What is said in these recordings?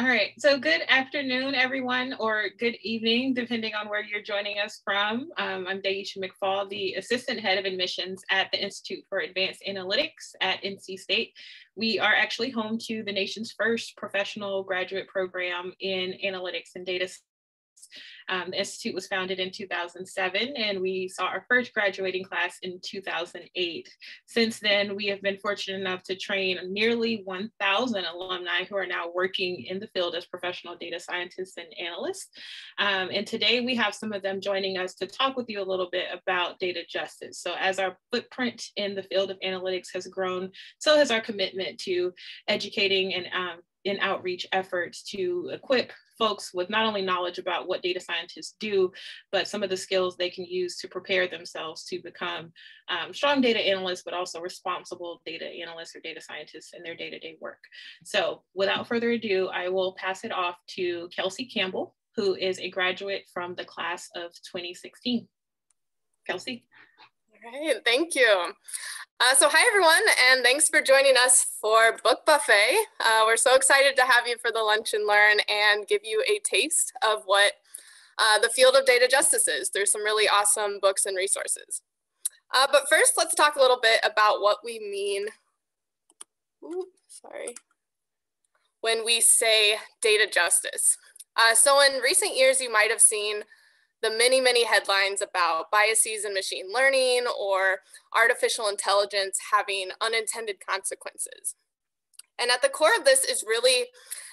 All right, so good afternoon, everyone, or good evening, depending on where you're joining us from. I'm Daeisha McFaul, the Assistant Head of Admissions at the Institute for Advanced Analytics at NC State. We are actually home to the nation's first professional graduate program in analytics and data science. The Institute was founded in 2007, and we saw our first graduating class in 2008. Since then, we have been fortunate enough to train nearly 1,000 alumni who are now working in the field as professional data scientists and analysts. And today we have some of them joining us to talk with you a little bit about data justice. So as our footprint in the field of analytics has grown, so has our commitment to educating and in outreach efforts to equip folks with not only knowledge about what data scientists do, but some of the skills they can use to prepare themselves to become strong data analysts, but also responsible data analysts or data scientists in their day-to-day work. So without further ado, I will pass it off to Kelsey Campbell, who is a graduate from the class of 2016. Kelsey. All right, thank you. So hi everyone, and thanks for joining us for Book Buffet. We're so excited to have you for the Lunch and Learn and give you a taste of what the field of data justice is through some really awesome books and resources. But first, let's talk a little bit about what we mean, when we say data justice. So in recent years, you might have seen the many, many headlines about biases in machine learning or artificial intelligence having unintended consequences. And at the core of this is really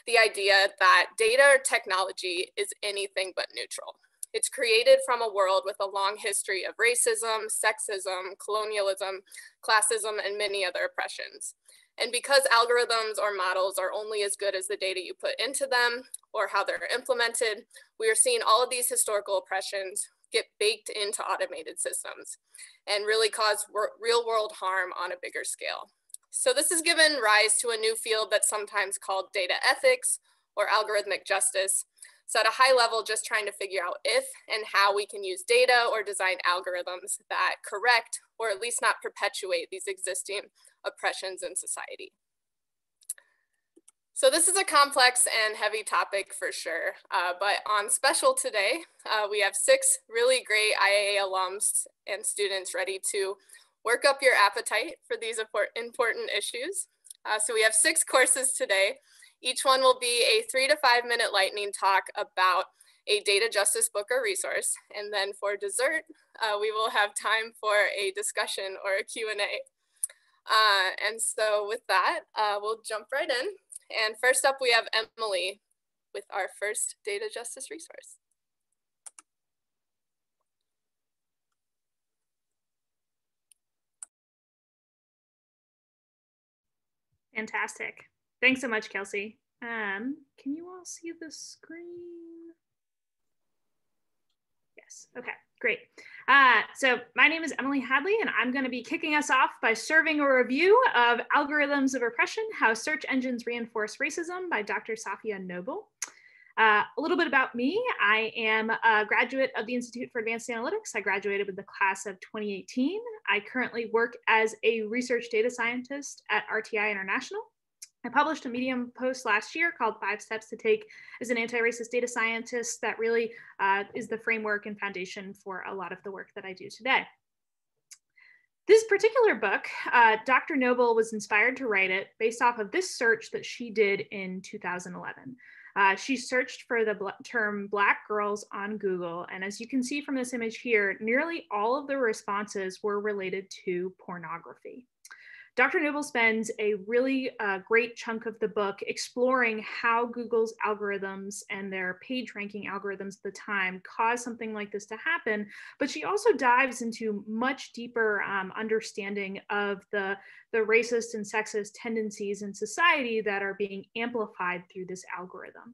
the idea that data or technology is anything but neutral. It's created from a world with a long history of racism, sexism, colonialism, classism, and many other oppressions. And because algorithms or models are only as good as the data you put into them or how they're implemented, we are seeing all of these historical oppressions get baked into automated systems and really cause real world harm on a bigger scale. So this has given rise to a new field that's sometimes called data ethics or algorithmic justice. So at a high level, just trying to figure out if and how we can use data or design algorithms that correct or at least not perpetuate these existing oppressions in society. So this is a complex and heavy topic for sure, but on special today, we have 6 really great IAA alums and students ready to work up your appetite for these important issues. So we have 6 courses today. Each one will be a 3 to 5 minute lightning talk about a data justice book or resource. And then for dessert, we will have time for a discussion or a Q&A. And so with that, we'll jump right in. And first up, we have Emily with our first data justice resource. Fantastic. Thanks so much, Kelsey. Can you all see the screen? Yes, okay. Great. So my name is Emily Hadley, and I'm going to be kicking us off by serving a review of Algorithms of Oppression: How Search Engines Reinforce Racism by Dr. Safiya Noble. A little bit about me. I am a graduate of the Institute for Advanced Analytics. I graduated with the class of 2018. I currently work as a research data scientist at RTI International. I published a Medium post last year called "Five Steps to Take as an Anti-Racist Data Scientist" that really is the framework and foundation for a lot of the work that I do today. This particular book, Dr. Noble was inspired to write it based off of this search that she did in 2011. She searched for the term Black girls on Google. And as you can see from this image here, nearly all of the responses were related to pornography. Dr. Noble spends a really great chunk of the book exploring how Google's algorithms and their page ranking algorithms at the time caused something like this to happen, but she also dives into much deeper understanding of the racist and sexist tendencies in society that are being amplified through this algorithm.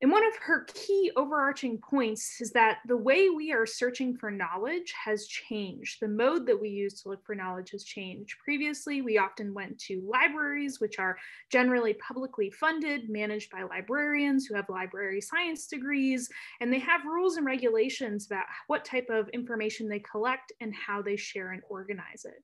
And one of her key overarching points is that the way we are searching for knowledge has changed. The mode that we use to look for knowledge has changed. Previously, we often went to libraries, which are generally publicly funded, managed by librarians who have library science degrees, and they have rules and regulations about what type of information they collect and how they share and organize it.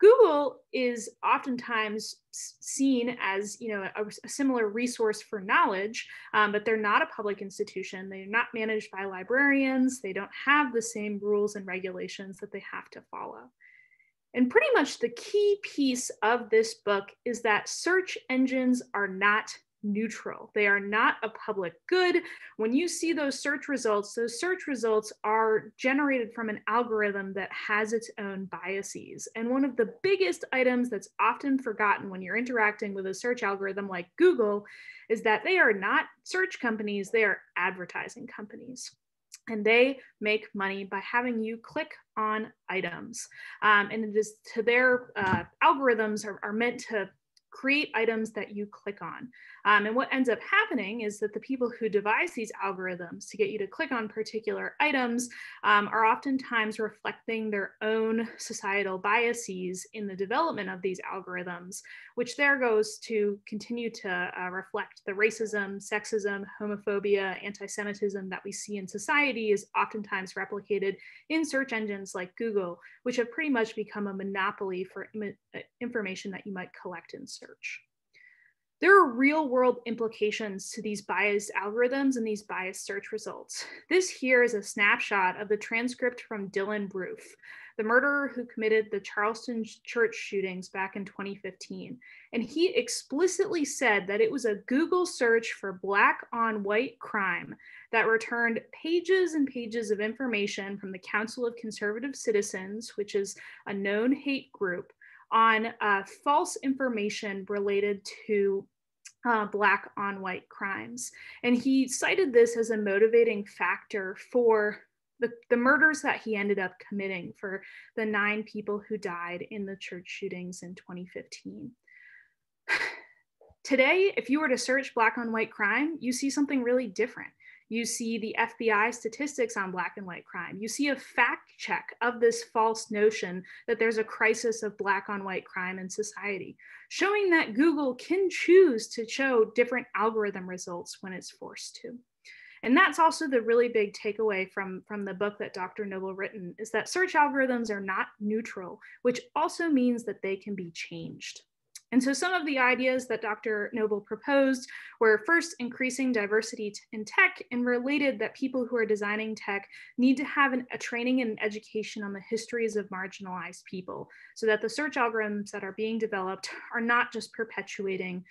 Google is oftentimes seen as, you know, a similar resource for knowledge, but they're not a public institution. They're not managed by librarians. They don't have the same rules and regulations that they have to follow. And pretty much the key piece of this book is that search engines are not neutral. They are not a public good. When you see those search results are generated from an algorithm that has its own biases. And one of the biggest items that's often forgotten when you're interacting with a search algorithm like Google is that they are not search companies, they are advertising companies. And they make money by having you click on items. And it is to their algorithms are meant to create items that you click on. And what ends up happening is that the people who devise these algorithms to get you to click on particular items are oftentimes reflecting their own societal biases in the development of these algorithms, which there goes to continue to reflect the racism, sexism, homophobia, anti-Semitism that we see in society is oftentimes replicated in search engines like Google, which have pretty much become a monopoly for information that you might collect in search. There are real world implications to these biased algorithms and these biased search results. This here is a snapshot of the transcript from Dylan Roof, the murderer who committed the Charleston church shootings back in 2015. And he explicitly said that it was a Google search for black on white crime that returned pages and pages of information from the Council of Conservative Citizens, which is a known hate group, on false information related to black on white crimes. And he cited this as a motivating factor for the murders that he ended up committing, for the 9 people who died in the church shootings in 2015. Today, if you were to search black on white crime, you see something really different. You see the FBI statistics on black and white crime. You see a fact check of this false notion that there's a crisis of black on white crime in society, showing that Google can choose to show different algorithm results when it's forced to. And that's also the really big takeaway from the book that Dr. Noble written, is that search algorithms are not neutral, which also means that they can be changed. And so some of the ideas that Dr. Noble proposed were first increasing diversity in tech, and related that people who are designing tech need to have a training and education on the histories of marginalized people, so that the search algorithms that are being developed are not just perpetuating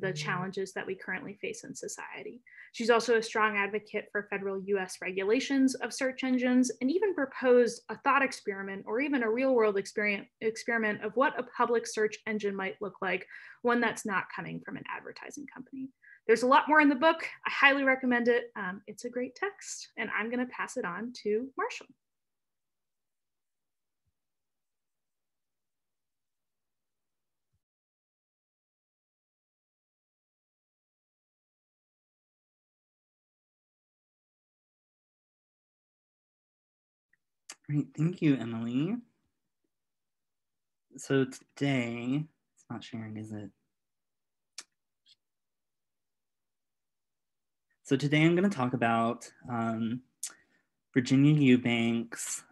the challenges that we currently face in society. She's also a strong advocate for federal US regulations of search engines, and even proposed a thought experiment or even a real world experiment of what a public search engine might look like, one that's not coming from an advertising company. There's a lot more in the book. I highly recommend it. It's a great text, and I'm going to pass it on to Marshall. Great, thank you, Emily. So today, it's not sharing, is it? So today I'm going to talk about Virginia Eubanks.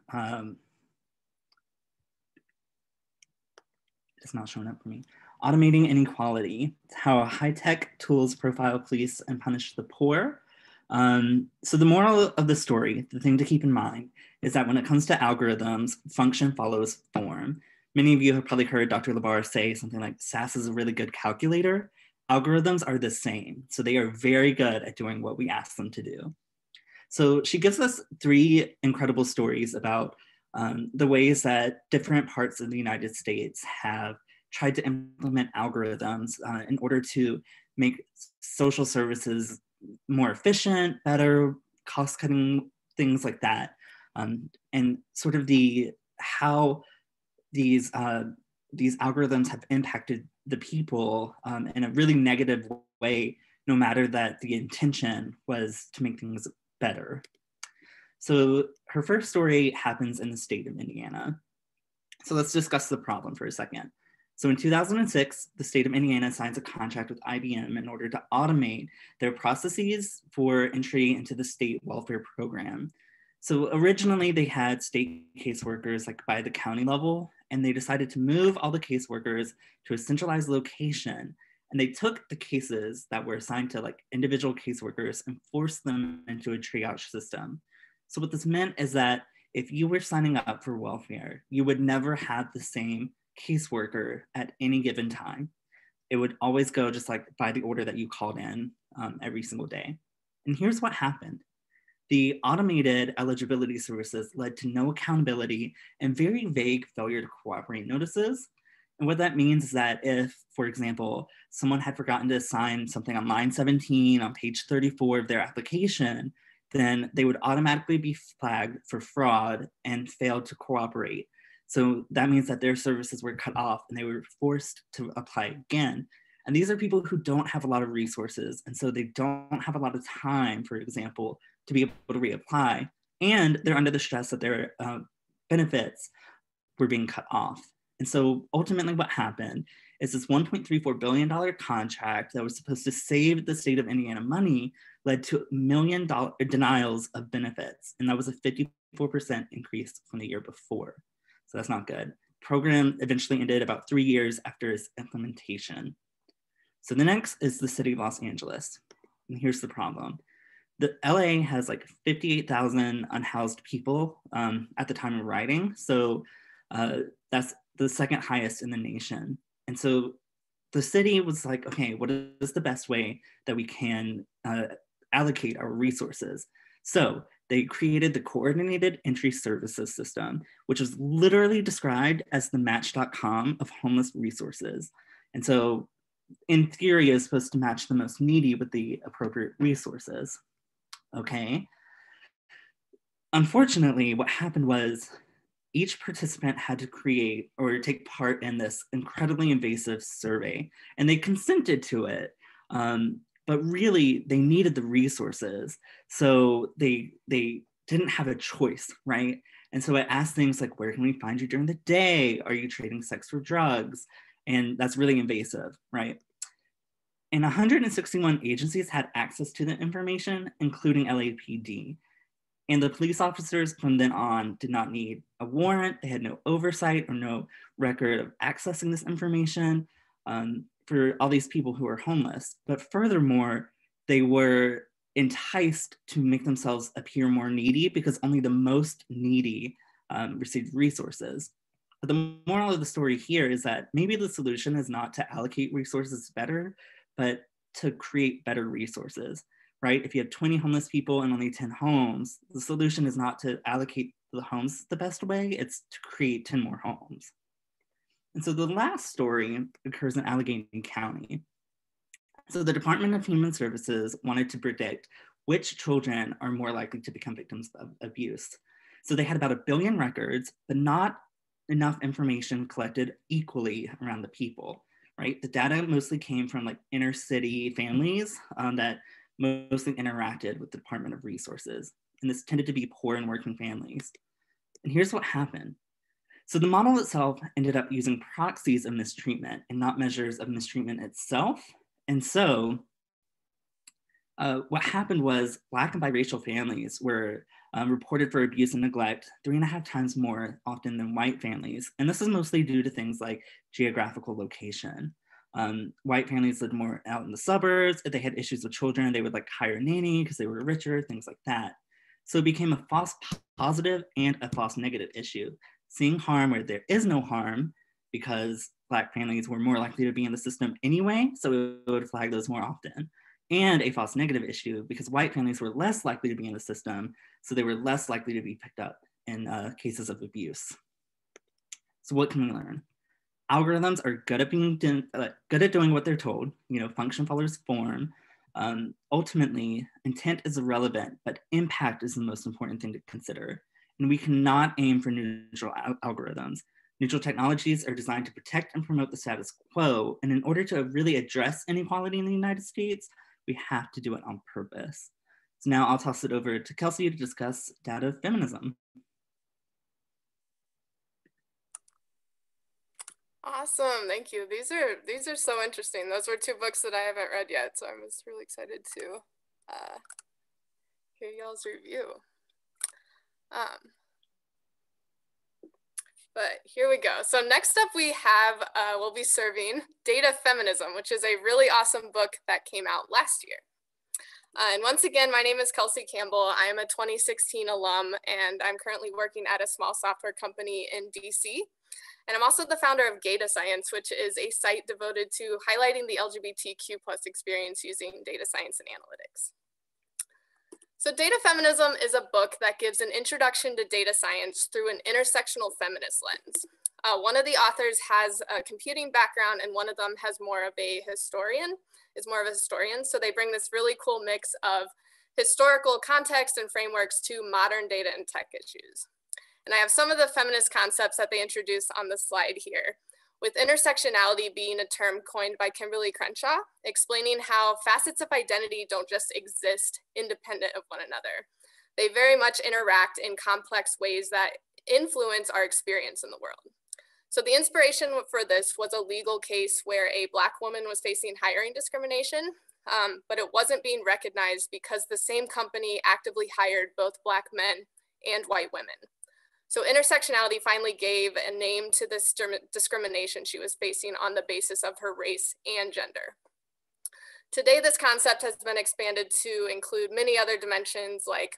It's not showing up for me. Automating Inequality, How High-Tech Tools Profile, Police, and Punish the Poor. So the moral of the story, the thing to keep in mind, is that when it comes to algorithms, function follows form. Many of you have probably heard Dr. Labar say something like, SAS is a really good calculator. Algorithms are the same. So they are very good at doing what we ask them to do. So she gives us 3 incredible stories about the ways that different parts of the United States have tried to implement algorithms in order to make social services more efficient, better, cost-cutting, things like that. And sort of how these algorithms have impacted the people in a really negative way, no matter that the intention was to make things better. So her first story happens in the state of Indiana. So let's discuss the problem for a second. So in 2006, the state of Indiana signs a contract with IBM in order to automate their processes for entry into the state welfare program. So originally they had state caseworkers like by the county level, and they decided to move all the caseworkers to a centralized location. And they took the cases that were assigned to like individual caseworkers and forced them into a triage system. So what this meant is that if you were signing up for welfare, you would never have the same caseworker at any given time. It would always go just like by the order that you called in every single day. And here's what happened. The automated eligibility services led to no accountability and very vague failure to cooperate notices. And what that means is that if, for example, someone had forgotten to assign something on line 17 on page 34 of their application, then they would automatically be flagged for fraud and fail to cooperate. So that means that their services were cut off and they were forced to apply again. And these are people who don't have a lot of resources. And so they don't have a lot of time, for example, to be able to reapply. And they're under the stress that their benefits were being cut off. And so ultimately what happened is this $1.34 billion contract that was supposed to save the state of Indiana money led to $1 million denials of benefits. And that was a 54% increase from the year before. So that's not good. Program eventually ended about 3 years after its implementation. So the next is the city of Los Angeles. And here's the problem. The LA has like 58,000 unhoused people at the time of writing. So that's the second highest in the nation. And so the city was like, okay, what is the best way that we can allocate our resources? So they created the Coordinated Entry Services System, which was literally described as the Match.com of homeless resources. And so in theory, it was supposed to match the most needy with the appropriate resources. Okay. Unfortunately, what happened was each participant had to create or take part in this incredibly invasive survey, and they consented to it. But really, they needed the resources, so they didn't have a choice, right? And so I asked things like, where can we find you during the day? Are you trading sex for drugs? And that's really invasive, right? And 161 agencies had access to the information, including LAPD. And the police officers from then on did not need a warrant. They had no oversight or no record of accessing this information for all these people who were homeless. But furthermore, they were enticed to make themselves appear more needy because only the most needy received resources. But the moral of the story here is that maybe the solution is not to allocate resources better, but to create better resources, right? If you have 20 homeless people and only 10 homes, the solution is not to allocate the homes the best way, it's to create 10 more homes. And so the last story occurs in Allegheny County. So the Department of Human Services wanted to predict which children are more likely to become victims of abuse. So they had about 1 billion records, but not enough information collected equally around the people, right? The data mostly came from like inner city families that mostly interacted with the Department of Resources. And this tended to be poor and working families. And here's what happened. So the model itself ended up using proxies of mistreatment and not measures of mistreatment itself. And so what happened was Black and biracial families were reported for abuse and neglect 3.5 times more often than white families. And this is mostly due to things like geographical location. White families lived more out in the suburbs. If they had issues with children, they would like hire a nanny because they were richer, things like that. So it became a false positive and a false negative issue. Seeing harm where there is no harm because Black families were more likely to be in the system anyway, so we would flag those more often. And a false negative issue because white families were less likely to be in the system, so they were less likely to be picked up in cases of abuse. So what can we learn? Algorithms are good at doing what they're told, you know, function follows form. Ultimately, intent is irrelevant, but impact is the most important thing to consider. And we cannot aim for neutral algorithms. Neutral technologies are designed to protect and promote the status quo. And in order to really address inequality in the United States, we have to do it on purpose. So now I'll toss it over to Kelsey to discuss data feminism. Awesome, thank you. These are so interesting. Those were 2 books that I haven't read yet, so I was really excited to hear y'all's review. But here we go. So next up we have, we'll be serving Data Feminism, which is a really awesome book that came out last year. And once again, my name is Kelsey Campbell. I am a 2016 alum, and I'm currently working at a small software company in DC. And I'm also the founder of Data Science, which is a site devoted to highlighting the LGBTQ+ experience using data science and analytics. So Data Feminism is a book that gives an introduction to data science through an intersectional feminist lens. One of the authors has a computing background and one of them has is more of a historian. So they bring this really cool mix of historical context and frameworks to modern data and tech issues. And I have some of the feminist concepts that they introduce on the slide here, with intersectionality being a term coined by Kimberly Crenshaw, explaining how facets of identity don't just exist independent of one another. They very much interact in complex ways that influence our experience in the world. So the inspiration for this was a legal case where a Black woman was facing hiring discrimination, but it wasn't being recognized because the same company actively hired both Black men and white women. So intersectionality finally gave a name to this discrimination she was facing on the basis of her race and gender. Today, this concept has been expanded to include many other dimensions like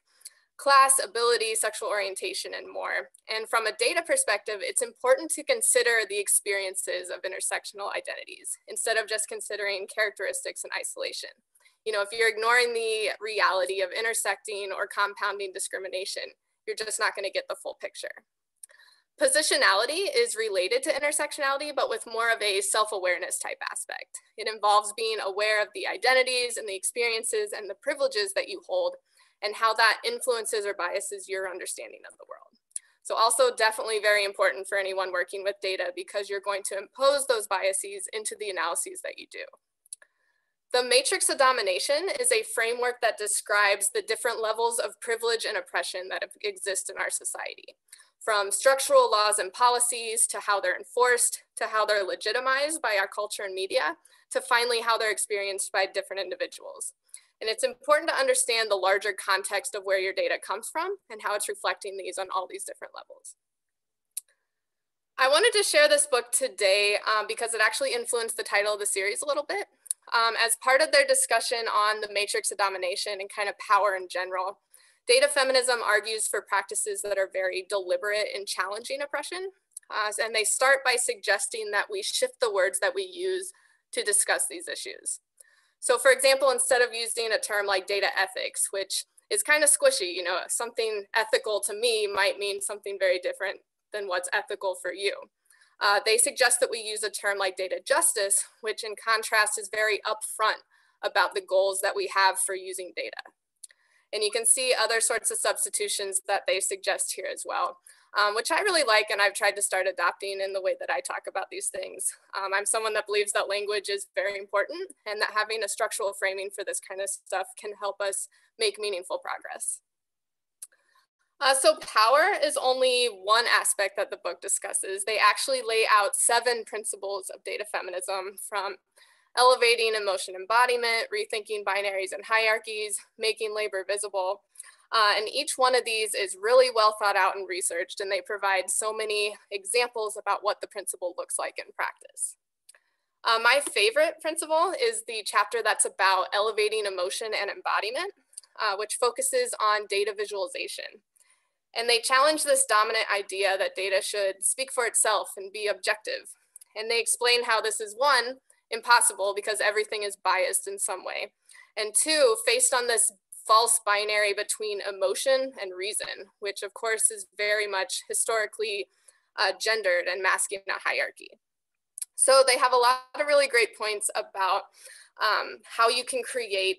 class, ability, sexual orientation, and more. And from a data perspective, it's important to consider the experiences of intersectional identities instead of just considering characteristics in isolation. You know, if you're ignoring the reality of intersecting or compounding discrimination, you're just not going to get the full picture. Positionality is related to intersectionality, but with more of a self-awareness type aspect. It involves being aware of the identities and the experiences and the privileges that you hold and how that influences or biases your understanding of the world. So also definitely very important for anyone working with data because you're going to impose those biases into the analyses that you do. The Matrix of Domination is a framework that describes the different levels of privilege and oppression that exist in our society, from structural laws and policies to how they're enforced, to how they're legitimized by our culture and media, to finally how they're experienced by different individuals. And it's important to understand the larger context of where your data comes from and how it's reflecting these on all these different levels. I wanted to share this book today because it actually influenced the title of the series a little bit. As part of their discussion on the Matrix of Domination and kind of power in general, Data Feminism argues for practices that are very deliberate in challenging oppression. And they start by suggesting that we shift the words that we use to discuss these issues. So for example, instead of using a term like data ethics, which is kind of squishy, you know, something ethical to me might mean something very different than what's ethical for you. They suggest that we use a term like data justice, which in contrast is very upfront about the goals that we have for using data. And you can see other sorts of substitutions that they suggest here as well, which I really like and I've tried to start adopting in the way that I talk about these things. I'm someone that believes that language is very important and that having a structural framing for this kind of stuff can help us make meaningful progress. So power is only one aspect that the book discusses. They actually lay out 7 principles of data feminism, from elevating emotion embodiment, rethinking binaries and hierarchies, making labor visible. And each one of these is really well thought out and researched, and they provide so many examples about what the principle looks like in practice. My favorite principle is the chapter that's about elevating emotion and embodiment, which focuses on data visualization. And they challenge this dominant idea that data should speak for itself and be objective. And they explain how this is, 1, impossible because everything is biased in some way. And 2, based on this false binary between emotion and reason, which of course is very much historically gendered and masking a hierarchy. So they have a lot of really great points about how you can create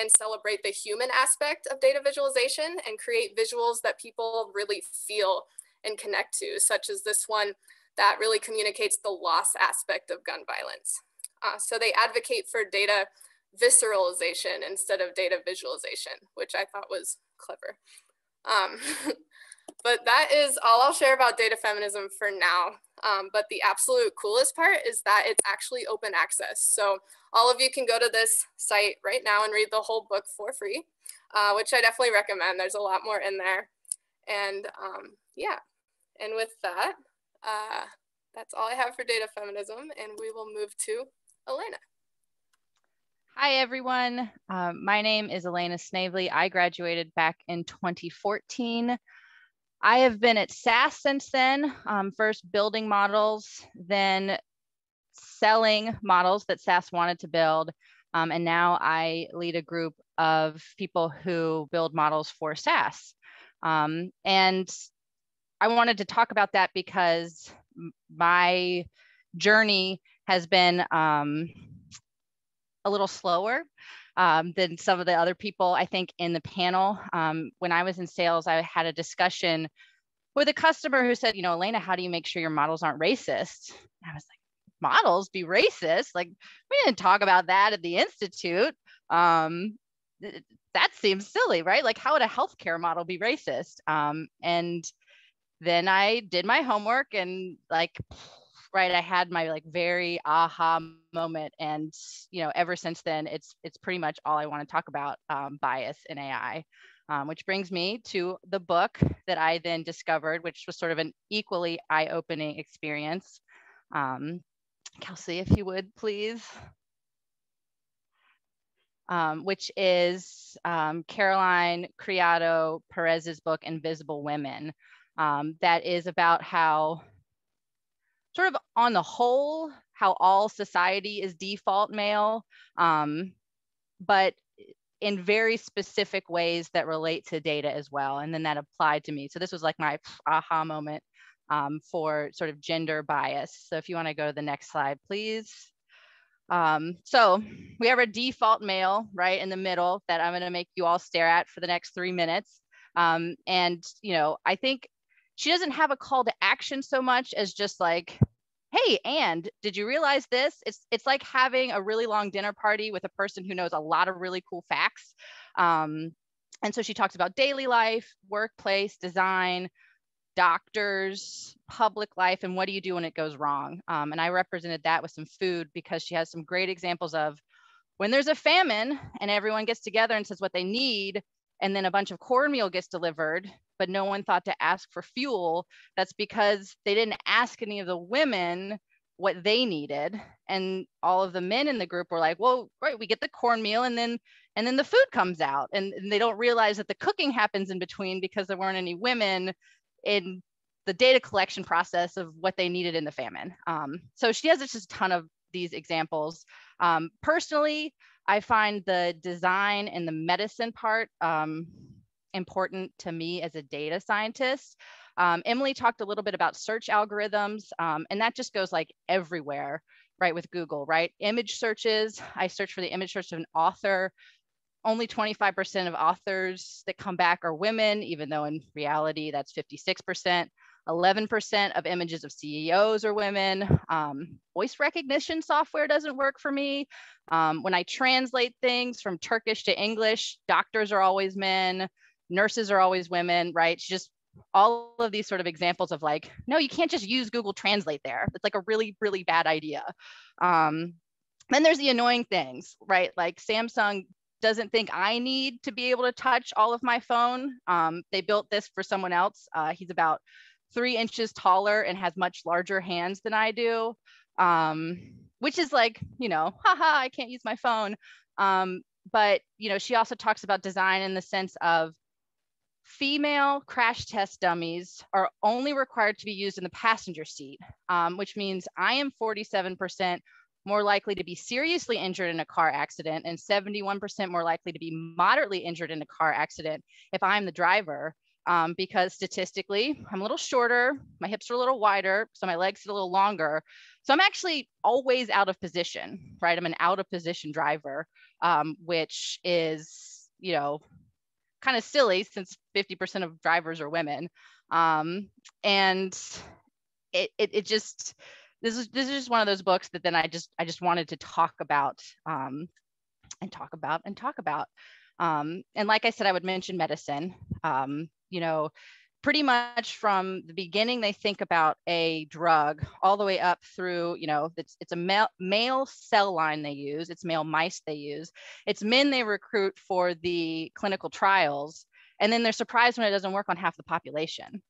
and celebrate the human aspect of data visualization and create visuals that people really feel and connect to, such as this one that really communicates the loss aspect of gun violence. So they advocate for data visceralization instead of data visualization, which I thought was clever. But that is all I'll share about data feminism for now. But the absolute coolest part is that it's actually open access. So all of you can go to this site right now and read the whole book for free, which I definitely recommend. There's a lot more in there. And yeah, and with that, That's all I have for Data Feminism, and we will move to Elena. Hi, everyone. My name is Elena Snavely. I graduated back in 2014. I have been at SAS since then, first building models, then selling models that SAS wanted to build. And now I lead a group of people who build models for SAS. And I wanted to talk about that because my journey has been a little slower than some of the other people, I think, in the panel. When I was in sales, I had a discussion with a customer who said, you know, Elena, how do you make sure your models aren't racist? And I was like, models be racist? Like, we didn't talk about that at the Institute. That seems silly, right? Like, how would a healthcare model be racist? And then I did my homework and, like, right, I had my, like, very aha moment, and, you know, ever since then, it's pretty much all I want to talk about, bias in AI, which brings me to the book that I then discovered, which was sort of an equally eye-opening experience. Kelsey, if you would, please. Which is Caroline Criado Perez's book, Invisible Women, that is about how, sort of on the whole, how all society is default male, but in very specific ways that relate to data as well. And then that applied to me. So this was like my aha moment for sort of gender bias. So if you want to go to the next slide, please. So we have a default male right in the middle that I'm going to make you all stare at for the next 3 minutes. And, you know, I think she doesn't have a call to action so much as just like, hey, and did you realize this? It's like having a really long dinner party with a person who knows a lot of really cool facts. And so she talks about daily life, workplace, design, doctors, public life, and what do you do when it goes wrong? And I represented that with some food because she has some great examples of when there's a famine and everyone gets together and says what they need, and then a bunch of cornmeal gets delivered, but no one thought to ask for fuel. That's because they didn't ask any of the women what they needed. And all of the men in the group were like, well, right, we get the cornmeal and then the food comes out. And they don't realize that the cooking happens in between because there weren't any women in the data collection process of what they needed in the famine. So she has just a ton of these examples. Personally, I find the design and the medicine part important to me as a data scientist. Emily talked a little bit about search algorithms, and that just goes like everywhere, right, with Google, right? Image searches, I search for the image search of an author. Only 25% of authors that come back are women, even though in reality, that's 56%. 11% of images of CEOs are women. Voice recognition software doesn't work for me. When I translate things from Turkish to English, doctors are always men, nurses are always women, right? It's just all of these sort of examples of like, no, you can't just use Google Translate there. It's like a really, really bad idea. Then there's the annoying things, right? Like Samsung doesn't think I need to be able to touch all of my phone. They built this for someone else. He's about 3 inches taller and has much larger hands than I do, which is like, you know, haha, I can't use my phone. But, you know, she also talks about design in the sense of female crash test dummies are only required to be used in the passenger seat, which means I am 47% more likely to be seriously injured in a car accident and 71% more likely to be moderately injured in a car accident if I'm the driver. Because statistically, I'm a little shorter, my hips are a little wider, so my legs get a little longer. So I'm actually always out of position, right? I'm an out of position driver, which is, you know, kind of silly since 50% of drivers are women. And it just, this is just one of those books that then I just wanted to talk about and talk about and talk about. And like I said, I would mention medicine. You know, pretty much from the beginning, they think about a drug all the way up through, you know, it's a male cell line they use, it's male mice they use, it's men they recruit for the clinical trials, and then they're surprised when it doesn't work on half the population.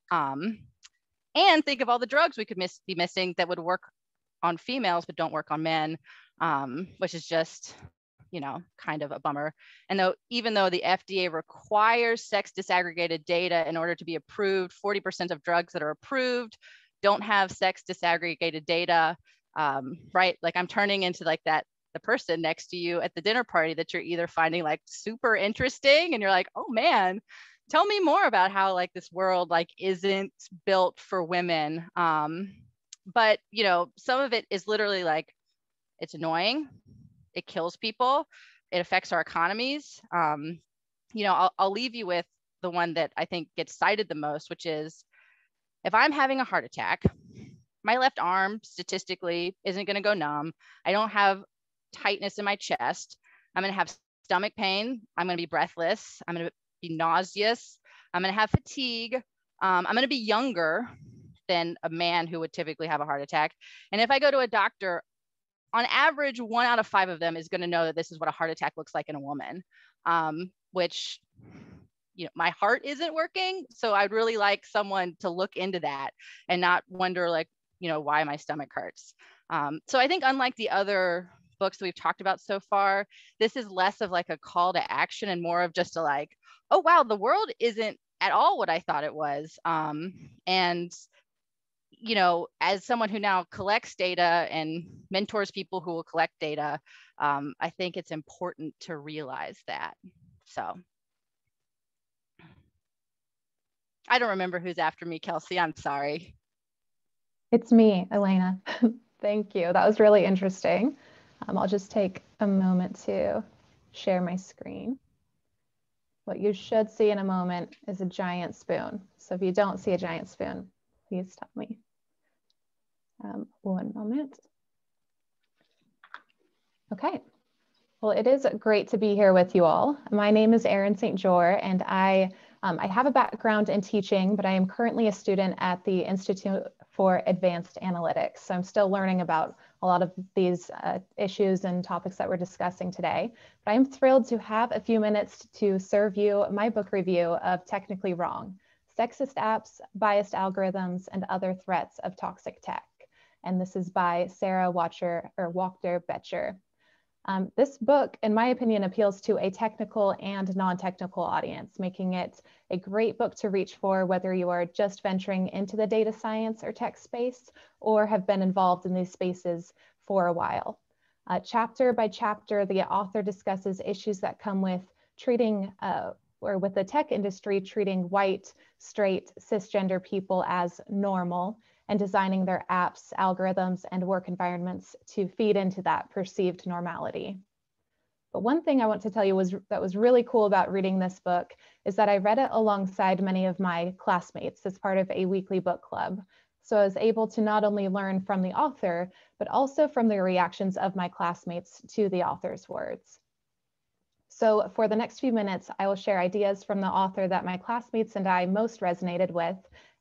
And think of all the drugs we could be missing that would work on females but don't work on men, which is just, you know, kind of a bummer. And though, even though the FDA requires sex disaggregated data in order to be approved, 40% of drugs that are approved don't have sex disaggregated data, right? Like, I'm turning into like that, the person next to you at the dinner party that you're either finding like super interesting and you're like, oh man, tell me more about how like this world like isn't built for women. But, you know, some of it is literally like, it's annoying, it kills people, it affects our economies. You know, I'll leave you with the one that I think gets cited the most, which is, if I'm having a heart attack, my left arm statistically isn't gonna go numb. I don't have tightness in my chest. I'm gonna have stomach pain. I'm gonna be breathless. I'm gonna be nauseous. I'm gonna have fatigue. I'm gonna be younger than a man who would typically have a heart attack. And if I go to a doctor, on average, 1 out of 5 of them is going to know that this is what a heart attack looks like in a woman, which, you know, my heart isn't working. So I'd really like someone to look into that and not wonder, like, you know, why my stomach hurts. So I think, unlike the other books that we've talked about so far, this is less of like a call to action and more of just a like, oh, wow, the world isn't at all what I thought it was. And you know, as someone who now collects data and mentors people who will collect data, I think it's important to realize that. So I don't remember who's after me, Kelsey. I'm sorry. It's me, Elena. Thank you. That was really interesting. I'll just take a moment to share my screen. What you should see in a moment is a giant spoon. So if you don't see a giant spoon, please tell me. One moment. Okay. Well, it is great to be here with you all. My name is Erin St. Jor, and I have a background in teaching, but I am currently a student at the Institute for Advanced Analytics. So I'm still learning about a lot of these issues and topics that we're discussing today. But I'm thrilled to have a few minutes to serve you my book review of Technically Wrong: Sexist Apps, Biased Algorithms, and Other Threats of Toxic Tech. And this is by Sarah Wachter-Boettcher. This book, in my opinion, appeals to a technical and non-technical audience, making it a great book to reach for whether you are just venturing into the data science or tech space or have been involved in these spaces for a while. Chapter by chapter, the author discusses issues that come with treating with the tech industry treating white, straight, cisgender people as normal and designing their apps, algorithms, and work environments to feed into that perceived normality. But one thing I want to tell you that was really cool about reading this book is that I read it alongside many of my classmates as part of a weekly book club. So I was able to not only learn from the author, but also from the reactions of my classmates to the author's words. So for the next few minutes, I will share ideas from the author that my classmates and I most resonated with,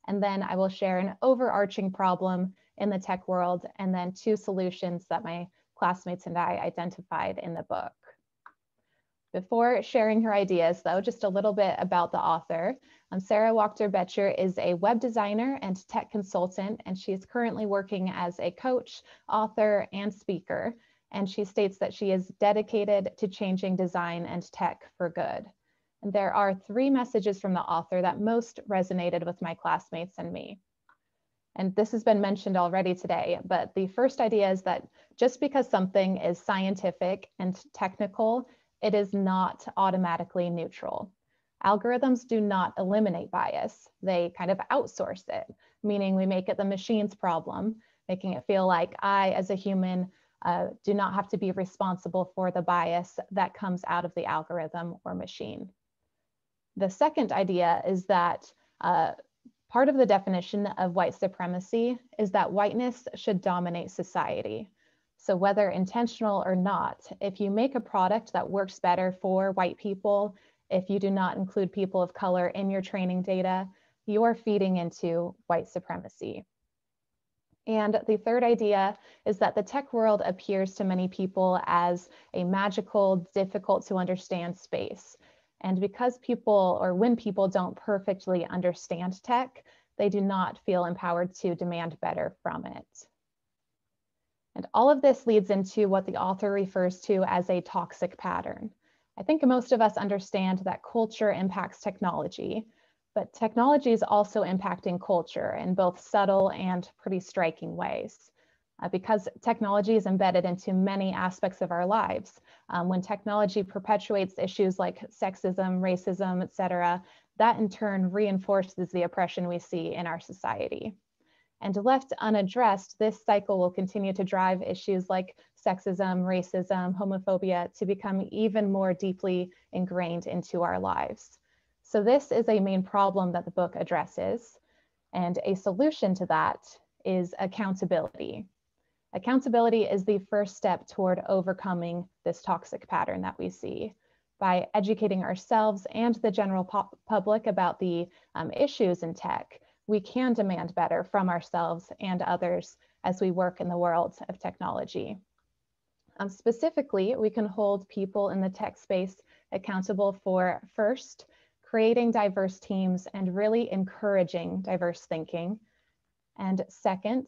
and then I will share an overarching problem in the tech world, and then 2 solutions that my classmates and I identified in the book. Before sharing her ideas, though, just a little bit about the author. Sarah Wachter-Boettcher is a web designer and tech consultant, and she is currently working as a coach, author, and speaker. And she states that she is dedicated to changing design and tech for good. And there are 3 messages from the author that most resonated with my classmates and me. And this has been mentioned already today, but the first idea is that just because something is scientific and technical, it is not automatically neutral. Algorithms do not eliminate bias. They kind of outsource it, meaning we make it the machine's problem, making it feel like I, as a human, do not have to be responsible for the bias that comes out of the algorithm or machine. The second idea is that part of the definition of white supremacy is that whiteness should dominate society. So whether intentional or not, if you make a product that works better for white people, if you do not include people of color in your training data, you are feeding into white supremacy. And the third idea is that the tech world appears to many people as a magical, difficult to understand space. And because people, or when people don't perfectly understand tech, they do not feel empowered to demand better from it. And all of this leads into what the author refers to as a toxic pattern. I think most of us understand that culture impacts technology, but technology is also impacting culture in both subtle and pretty striking ways. Because technology is embedded into many aspects of our lives. When technology perpetuates issues like sexism, racism, etc., that in turn reinforces the oppression we see in our society. And left unaddressed, this cycle will continue to drive issues like sexism, racism, homophobia to become even more deeply ingrained into our lives. So this is a main problem that the book addresses. And a solution to that is accountability. Accountability is the first step toward overcoming this toxic pattern that we see. By educating ourselves and the general public about the issues in tech, we can demand better from ourselves and others as we work in the world of technology. Specifically, we can hold people in the tech space accountable for, first, creating diverse teams and really encouraging diverse thinking, and second,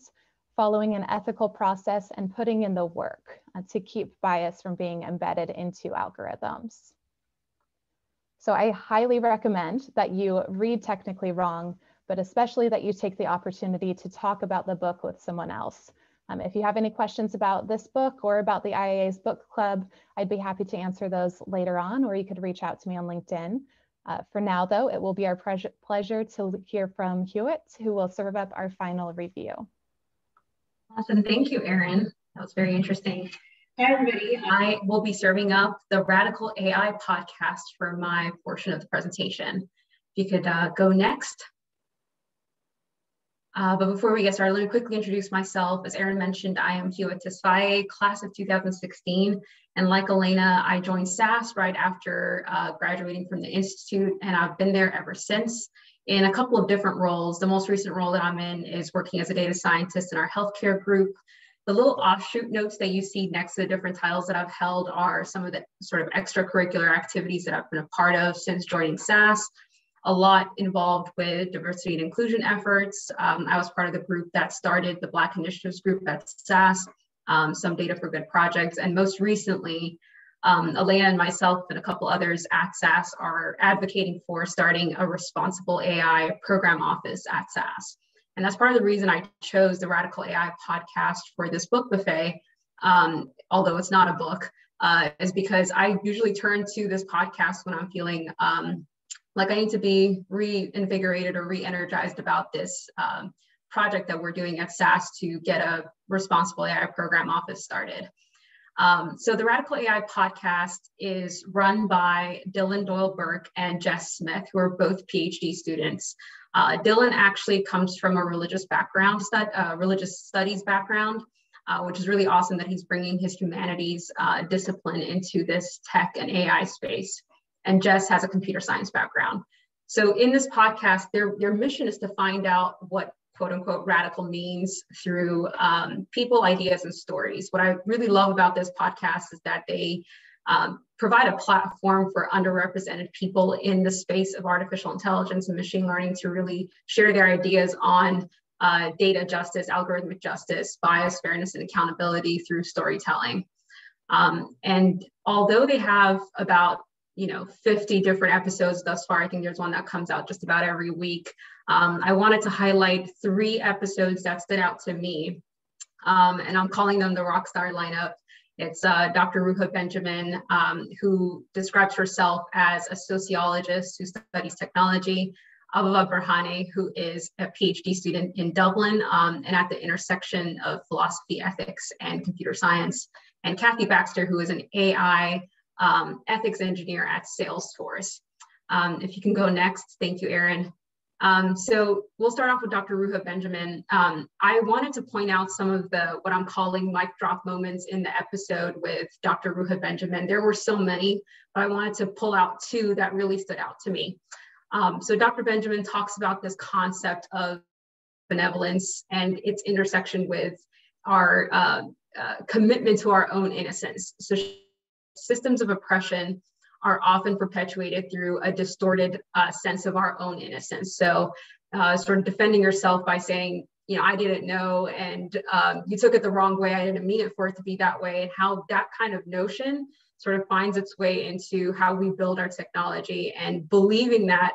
following an ethical process and putting in the work to keep bias from being embedded into algorithms. So I highly recommend that you read Technically Wrong, but especially that you take the opportunity to talk about the book with someone else. If you have any questions about this book or about the IAA's book club, I'd be happy to answer those later on, or you could reach out to me on LinkedIn. For now, though, it will be our pleasure to hear from Hewitt, who will serve up our final review. Awesome. Thank you, Erin. That was very interesting. Hey, everybody. I will be serving up the Radical AI podcast for my portion of the presentation. If you could go next. But before we get started, let me quickly introduce myself. As Erin mentioned, I am Hewitt Tesfaye, class of 2016. And like Elena, I joined SAS right after graduating from the Institute, and I've been there ever since in a couple of different roles. The most recent role that I'm in is working as a data scientist in our healthcare group. The little offshoot notes that you see next to the different titles that I've held are some of the sort of extracurricular activities that I've been a part of since joining SAS. A lot involved with diversity and inclusion efforts. I was part of the group that started the Black Initiatives group at SAS, some Data for Good projects. And most recently, Elena and myself and a couple others at SAS are advocating for starting a responsible AI program office at SAS. And that's part of the reason I chose the Radical AI podcast for this book buffet, although it's not a book, is because I usually turn to this podcast when I'm feeling like I need to be reinvigorated or re-energized about this project that we're doing at SAS to get a responsible AI program office started. So the Radical AI podcast is run by Dylan Doyle Burke and Jess Smith, who are both PhD students. Dylan actually comes from a religious studies background, which is really awesome that he's bringing his humanities discipline into this tech and AI space. And Jess has a computer science background. So in this podcast, their mission is to find out what quote unquote radical means through people, ideas, and stories. What I really love about this podcast is that they provide a platform for underrepresented people in the space of artificial intelligence and machine learning to really share their ideas on data justice, algorithmic justice, bias, fairness, and accountability through storytelling. And although they have about 50 different episodes thus far. I think there's one that comes out just about every week. I wanted to highlight 3 episodes that stood out to me, and I'm calling them the Rockstar lineup. It's Dr. Ruha Benjamin, who describes herself as a sociologist who studies technology, Abeba Birhane, who is a PhD student in Dublin and at the intersection of philosophy, ethics, and computer science, and Kathy Baxter, who is an AI ethics engineer at Salesforce. If you can go next, thank you, Erin. So we'll start off with Dr. Ruha Benjamin. I wanted to point out some of the, what I'm calling mic drop moments in the episode with Dr. Ruha Benjamin. There were so many, but I wanted to pull out 2 that really stood out to me. So Dr. Benjamin talks about this concept of benevolence and its intersection with our commitment to our own innocence. So systems of oppression are often perpetuated through a distorted sense of our own innocence. So sort of defending yourself by saying, you know, I didn't know, and you took it the wrong way, I didn't mean it for it to be that way, and how that kind of notion sort of finds its way into how we build our technology, and believing that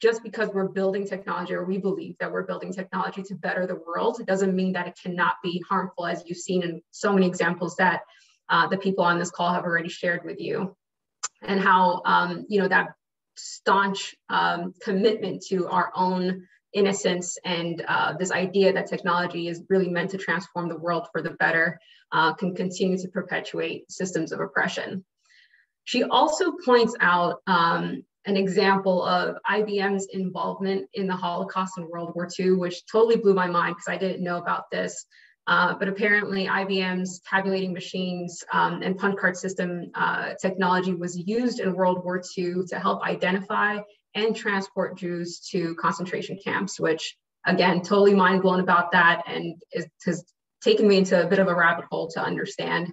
just because we're building technology, or we believe that we're building technology to better the world, doesn't mean that it cannot be harmful, as you've seen in so many examples that the people on this call have already shared with you, and how, you know, that staunch commitment to our own innocence and this idea that technology is really meant to transform the world for the better can continue to perpetuate systems of oppression. She also points out an example of IBM's involvement in the Holocaust and World War II, which totally blew my mind because I didn't know about this. But apparently IBM's tabulating machines and punch card system technology was used in World War II to help identify and transport Jews to concentration camps, which again, totally mind blown about that, and it has taken me into a bit of a rabbit hole to understand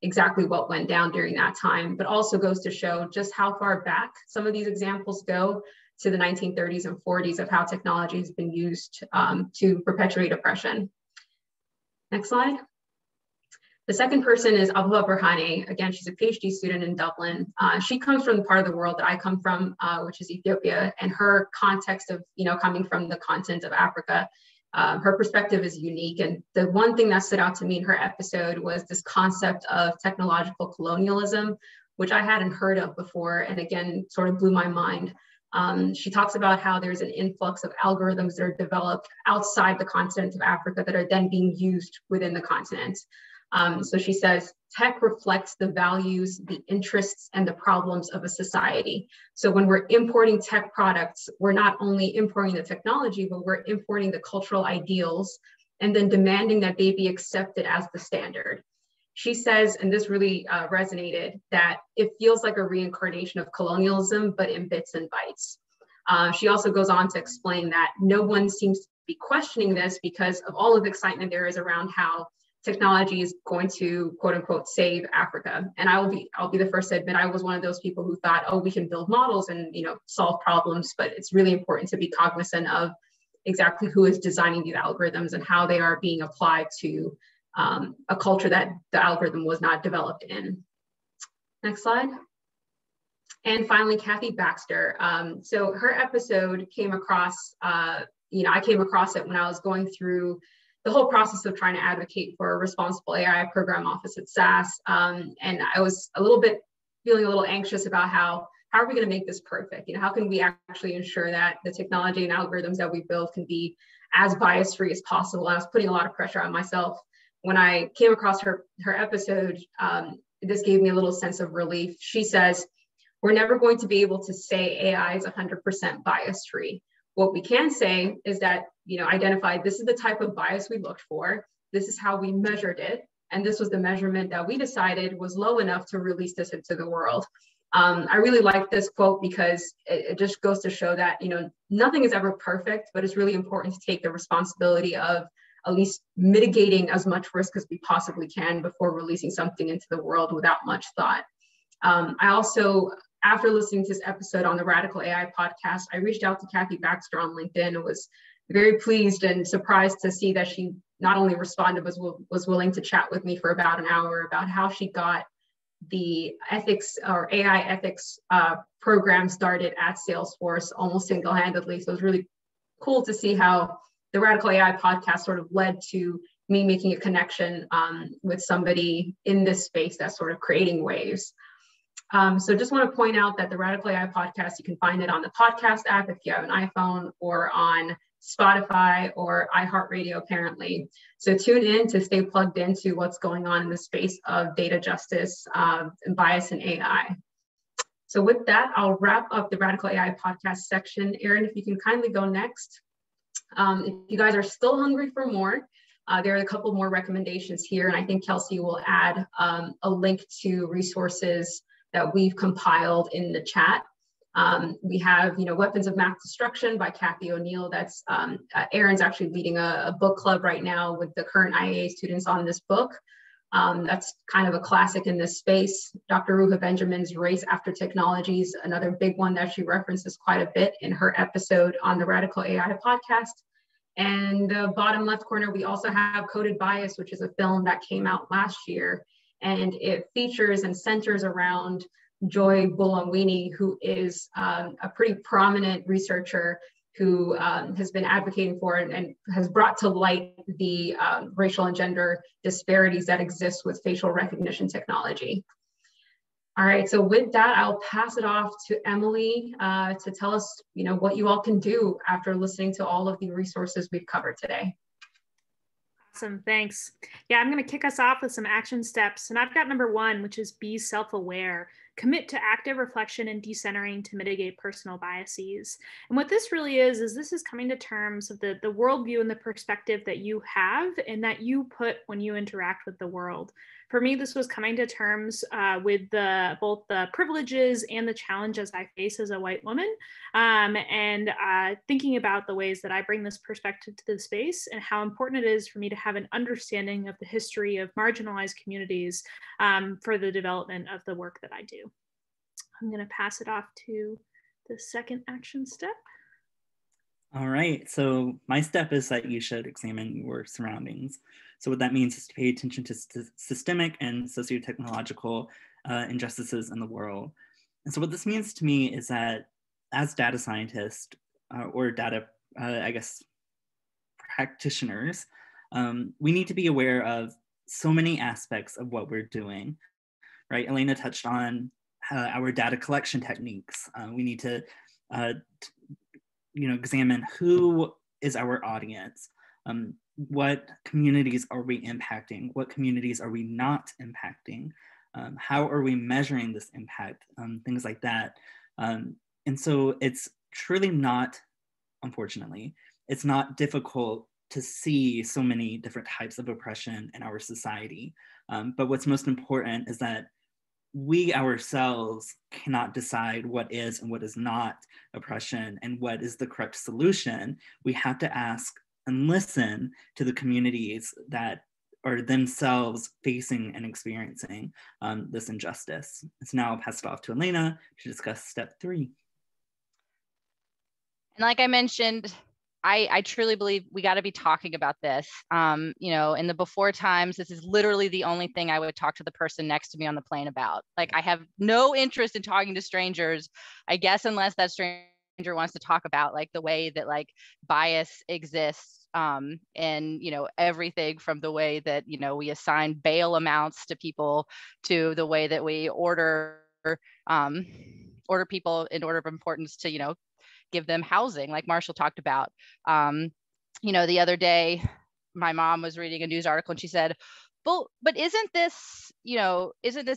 exactly what went down during that time, but also goes to show just how far back some of these examples go to the 1930s and 40s of how technology has been used to perpetuate oppression. Next slide. The second person is Abeba Birhane. Again, she's a PhD student in Dublin. She comes from the part of the world that I come from, which is Ethiopia, and her context of, you know, coming from the continent of Africa, her perspective is unique. And the one thing that stood out to me in her episode was this concept of technological colonialism, which I hadn't heard of before, and again, sort of blew my mind. She talks about how there's an influx of algorithms that are developed outside the continent of Africa that are then being used within the continent. So she says, tech reflects the values, the interests, and the problems of a society. So when we're importing tech products, we're not only importing the technology, but we're importing the cultural ideals and then demanding that they be accepted as the standard. She says, and this really resonated, that it feels like a reincarnation of colonialism, but in bits and bytes. She also goes on to explain that no one seems to be questioning this because of all of the excitement there is around how technology is going to, quote unquote, save Africa. And I'll be the first to admit, I was one of those people who thought, oh, we can build models and, you know, solve problems, but it's really important to be cognizant of exactly who is designing these algorithms and how they are being applied to a culture that the algorithm was not developed in. Next slide. And finally, Kathy Baxter. So her episode came across, you know, I came across it when I was going through the whole process of trying to advocate for a responsible AI program office at SAS. And I was a little bit feeling a little anxious about how are we going to make this perfect? You know, how can we actually ensure that the technology and algorithms that we build can be as bias-free as possible? And I was putting a lot of pressure on myself. When I came across her episode, this gave me a little sense of relief. She says, we're never going to be able to say AI is 100% bias-free. What we can say is that, you know, identify this is the type of bias we looked for, this is how we measured it, and this was the measurement that we decided was low enough to release this into the world. I really like this quote because it just goes to show that, you know, nothing is ever perfect, but it's really important to take the responsibility of at least mitigating as much risk as we possibly can before releasing something into the world without much thought. I also, after listening to this episode on the Radical AI podcast, I reached out to Kathy Baxter on LinkedIn and was very pleased and surprised to see that she not only responded, but was willing to chat with me for about an hour about how she got the ethics or AI ethics program started at Salesforce almost single-handedly. So it was really cool to see how the Radical AI podcast sort of led to me making a connection with somebody in this space that's sort of creating waves. So just want to point out that the Radical AI podcast, you can find it on the podcast app if you have an iPhone, or on Spotify or iHeartRadio apparently. So tune in to stay plugged into what's going on in the space of data justice and bias in AI. So with that, I'll wrap up the Radical AI podcast section. Erin, if you can kindly go next. If you guys are still hungry for more, there are a couple more recommendations here, and I think Kelsey will add a link to resources that we've compiled in the chat. We have, you know, Weapons of Mass Destruction by Kathy O'Neill. That's Erin's actually leading a book club right now with the current IA students on this book. That's kind of a classic in this space. Dr. Ruha Benjamin's Race After Technology is another big one that she references quite a bit in her episode on the Radical AI podcast. And the bottom left corner, we also have Coded Bias, which is a film that came out last year. And it features and centers around Joy Bolomwini, who is a pretty prominent researcher who has been advocating for and has brought to light the racial and gender disparities that exist with facial recognition technology. All right, so with that, I'll pass it off to Emily to tell us, you know, what you all can do after listening to all of the resources we've covered today. Awesome, thanks. Yeah, I'm gonna kick us off with some action steps. And I've got number one, which is be self-aware. Commit to active reflection and decentering to mitigate personal biases. And what this really is this is coming to terms with the worldview and the perspective that you have and that you put when you interact with the world. For me, this was coming to terms with both the privileges and the challenges I face as a white woman, and thinking about the ways that I bring this perspective to the space and how important it is for me to have an understanding of the history of marginalized communities for the development of the work that I do. I'm going to pass it off to the second action step. All right, so my step is that you should examine your surroundings. So what that means is to pay attention to systemic and socio-technological injustices in the world. And so what this means to me is that as data scientists or data, I guess, practitioners, we need to be aware of so many aspects of what we're doing, right? Elena touched on our data collection techniques. We need to examine who is our audience, what communities are we impacting, what communities are we not impacting, how are we measuring this impact, things like that. And so it's truly not, unfortunately, it's not difficult to see so many different types of oppression in our society. But what's most important is that we ourselves cannot decide what is and what is not oppression and what is the correct solution. We have to ask and listen to the communities that are themselves facing and experiencing this injustice. So now I'll pass it off to Elena to discuss step three. And like I mentioned, I truly believe we got to be talking about this. In the before times, this is literally the only thing I would talk to the person next to me on the plane about. Like, I have no interest in talking to strangers, I guess, unless that stranger wants to talk about like the way that like bias exists. And, you know, everything from the way that, you know, we assign bail amounts to people to the way that we order people in order of importance to, you know, give them housing, like Marshall talked about. The other day, my mom was reading a news article and she said, well, but isn't this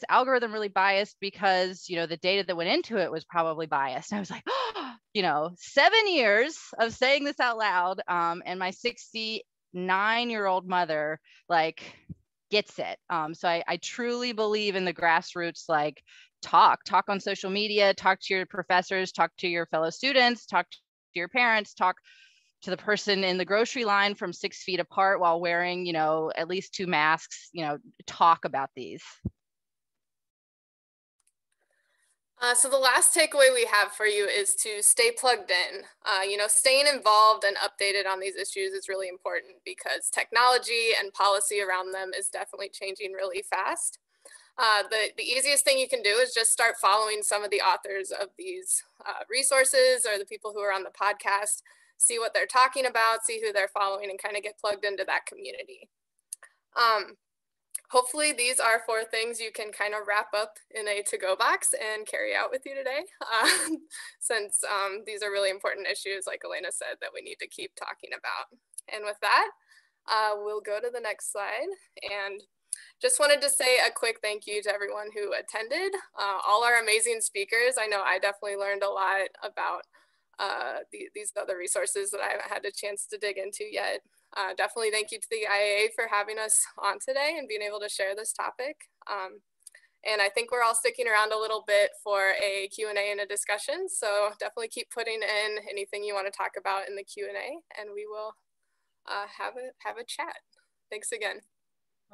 algorithm really biased because, you know, the data that went into it was probably biased. And I was like, 7 years of saying this out loud. And my 69-year-old mother, like, gets it. So I truly believe in the grassroots, like, talk on social media, talk to your professors, talk to your fellow students, talk to your parents, talk to the person in the grocery line from 6 feet apart while wearing, at least 2 masks, talk about these. So the last takeaway we have for you is to stay plugged in. Staying involved and updated on these issues is really important because technology and policy around them is definitely changing really fast. The easiest thing you can do is just start following some of the authors of these resources or the people who are on the podcast, see what they're talking about, see who they're following, and kind of get plugged into that community. Hopefully these are 4 things you can kind of wrap up in a to-go box and carry out with you today, since these are really important issues, like Elena said, that we need to keep talking about. And with that, we'll go to the next slide. And just wanted to say a quick thank you to everyone who attended, all our amazing speakers. I know I definitely learned a lot about these other resources that I haven't had a chance to dig into yet. Definitely thank you to the IAA for having us on today and being able to share this topic. And I think we're all sticking around a little bit for a Q&A and a discussion. So definitely keep putting in anything you want to talk about in the Q&A, and we will have a chat. Thanks again.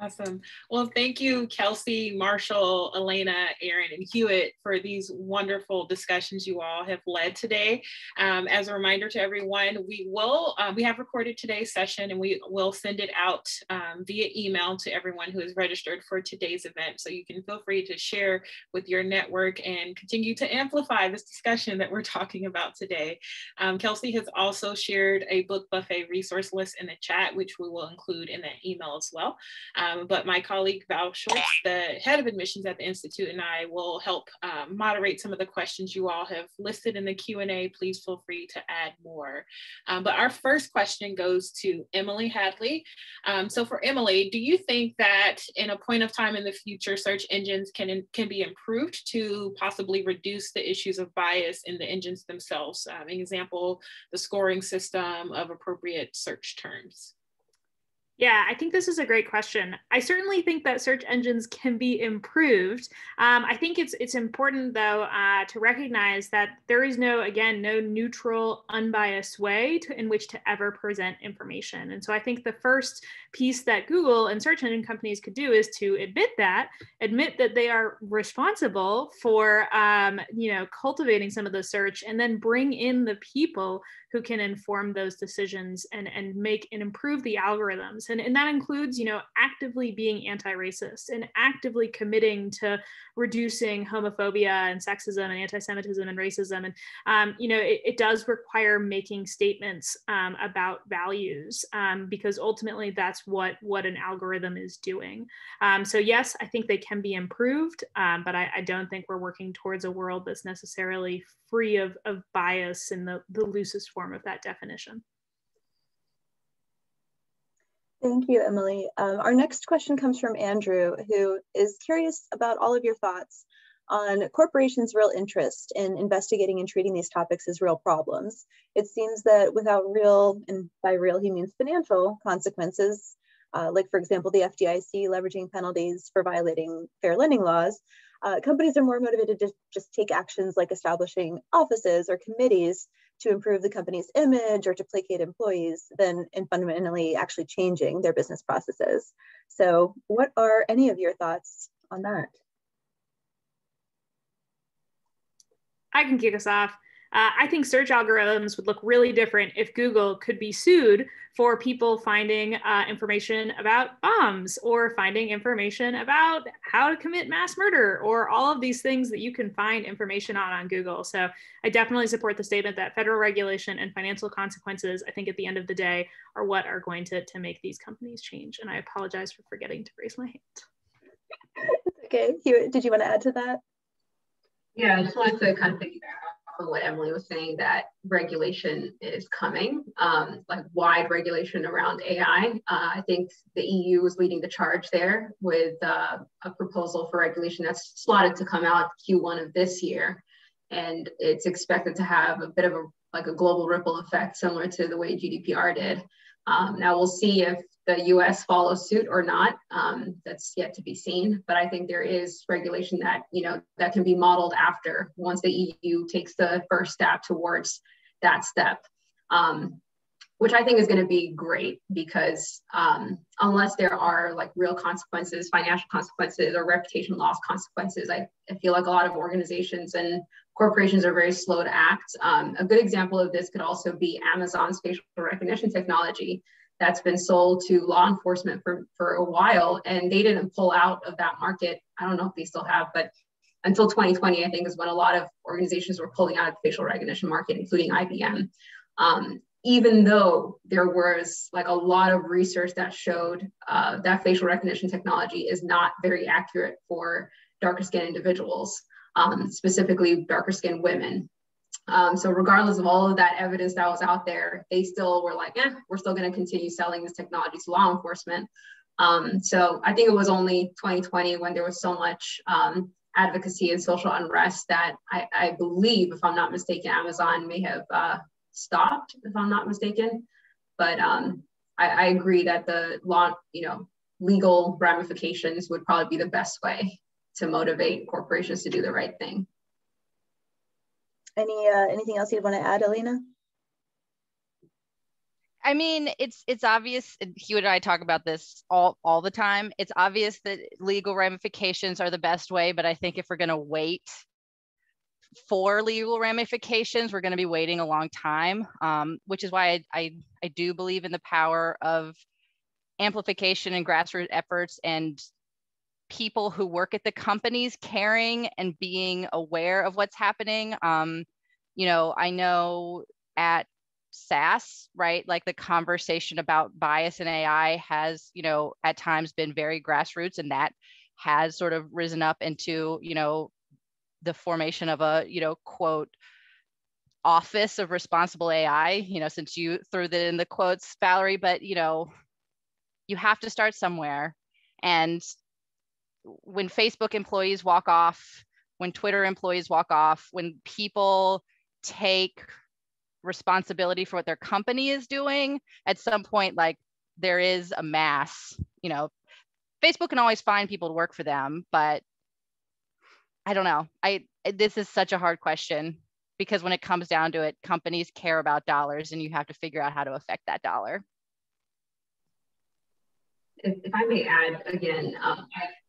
Awesome. Well, thank you, Kelsey, Marshall, Elena, Aaron, and Hewitt for these wonderful discussions you all have led today. As a reminder to everyone, we will, we have recorded today's session and we will send it out via email to everyone who is registered for today's event. So you can feel free to share with your network and continue to amplify this discussion that we're talking about today. Kelsey has also shared a Book Buffet resource list in the chat, which we will include in that email as well. But my colleague Val Schwartz, the head of admissions at the Institute, and I will help moderate some of the questions you all have listed in the Q&A. Please feel free to add more. But our first question goes to Emily Hadley. So for Emily, do you think that in a point of time in the future, search engines can be improved to possibly reduce the issues of bias in the engines themselves? An example, the scoring system of appropriate search terms. Yeah, I think this is a great question. I certainly think that search engines can be improved. I think it's important though to recognize that there is no neutral, unbiased way in which to ever present information. And so I think the first piece that Google and search engine companies could do is to admit that they are responsible for cultivating some of the search, and then bring in the people who can inform those decisions and make and improve the algorithms. And that includes, actively being anti-racist and actively committing to reducing homophobia and sexism and anti-Semitism and racism. And, it does require making statements about values because ultimately that's what an algorithm is doing. So yes, I think they can be improved, but I don't think we're working towards a world that's necessarily free of bias in the loosest form of that definition. Thank you, Emily. Our next question comes from Andrew, who is curious about all of your thoughts on corporations' real interest in investigating and treating these topics as real problems. It seems that without real, and by real he means financial, consequences, like for example, the FDIC leveraging penalties for violating fair lending laws, companies are more motivated to just take actions like establishing offices or committees to improve the company's image or to placate employees than in fundamentally actually changing their business processes. So what are any of your thoughts on that? I can kick us off. I think search algorithms would look really different if Google could be sued for people finding information about bombs or finding information about how to commit mass murder or all of these things that you can find information on Google. So I definitely support the statement that federal regulation and financial consequences, I think at the end of the day, are what are going to make these companies change. And I apologize for forgetting to raise my hand. Okay, Hewitt, did you want to add to that? Yeah, I just wanted to kind of think about what Emily was saying, that regulation is coming, like wide regulation around AI. I think the EU is leading the charge there with a proposal for regulation that's slotted to come out Q1 of this year. And it's expected to have a bit of a global ripple effect, similar to the way GDPR did. Now we'll see if the US follows suit or not. That's yet to be seen, but I think there is regulation that, that can be modeled after once the EU takes the first step towards that step, which I think is gonna be great because unless there are real consequences, financial consequences or reputation loss consequences, I feel like a lot of organizations and corporations are very slow to act. A good example of this could also be Amazon's facial recognition technology that's been sold to law enforcement for a while, and they didn't pull out of that market. I don't know if they still have, but until 2020, I think is when a lot of organizations were pulling out of the facial recognition market, including IBM. Even though there was a lot of research that showed that facial recognition technology is not very accurate for darker skinned individuals, specifically darker skinned women. So regardless of all of that evidence that was out there, they still were like, eh, we're still going to continue selling this technology to law enforcement. So I think it was only 2020 when there was so much advocacy and social unrest that I believe, if I'm not mistaken, Amazon may have stopped, if I'm not mistaken. But I agree that the law, legal ramifications would probably be the best way to motivate corporations to do the right thing. Anything else you'd want to add, Elena? I mean, it's obvious, and Hugh and I talk about this all the time. It's obvious that legal ramifications are the best way, but I think if we're gonna wait for legal ramifications, we're gonna be waiting a long time, which is why I do believe in the power of amplification and grassroots efforts and people who work at the companies caring and being aware of what's happening. You know, I know at SAS, right, like the conversation about bias in AI has, you know, at times been very grassroots, and that has sort of risen up into, you know, the formation of a, you know, quote, office of responsible AI, you know, since you threw that in the quotes, Valerie, but, you know, you have to start somewhere. And when Facebook employees walk off, when Twitter employees walk off, when people take responsibility for what their company is doing, at some point, like, there is a mass, you know, Facebook can always find people to work for them, but I don't know. This is such a hard question, because when it comes down to it, companies care about dollars, and you have to figure out how to affect that dollar. If I may add again, I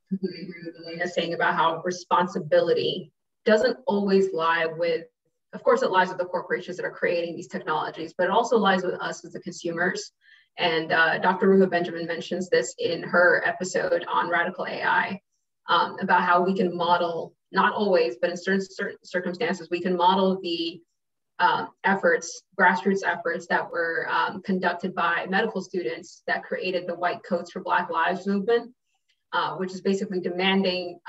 completely agree with Elena saying about how responsibility doesn't always lie with, of course it lies with the corporations that are creating these technologies, but it also lies with us as the consumers. And Dr. Ruha Benjamin mentions this in her episode on Radical AI, about how we can model, not always, but in certain circumstances, we can model the grassroots efforts that were conducted by medical students that created the White Coats for Black Lives movement, which is basically demanding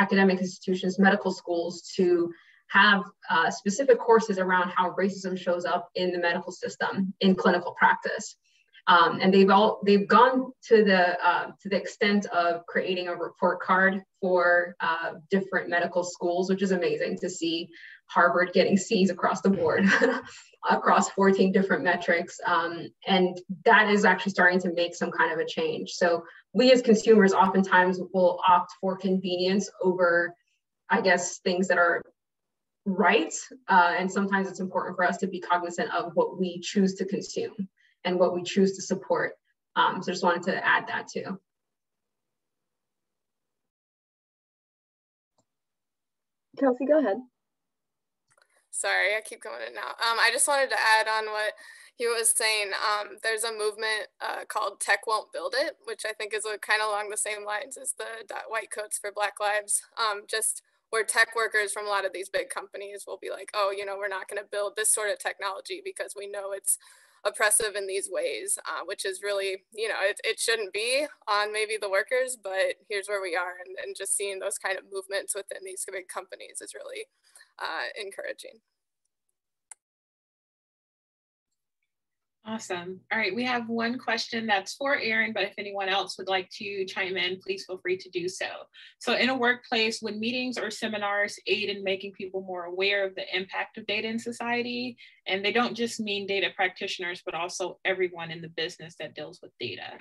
academic institutions, medical schools, to have specific courses around how racism shows up in the medical system, in clinical practice. And they've gone to the extent of creating a report card for different medical schools, which is amazing to see. Harvard getting C's across the board, across 14 different metrics. And that is actually starting to make some kind of a change. So we as consumers oftentimes will opt for convenience over, I guess, things that are right. And sometimes it's important for us to be cognizant of what we choose to consume and what we choose to support. So just wanted to add that too. Kelsey, go ahead. Sorry, I keep going in now. I just wanted to add on what he was saying. There's a movement called Tech Won't Build It, which I think is kind of along the same lines as the White Coats for Black Lives, just where tech workers from a lot of these big companies will be like, oh, you know, we're not going to build this sort of technology because we know it's oppressive in these ways, which is really, you know, it shouldn't be on maybe the workers, but here's where we are. And just seeing those kind of movements within these big companies is really encouraging. Awesome. All right, we have one question that's for Erin, but if anyone else would like to chime in, please feel free to do so. So in a workplace, would meetings or seminars aid in making people more aware of the impact of data in society? And they don't just mean data practitioners, but also everyone in the business that deals with data.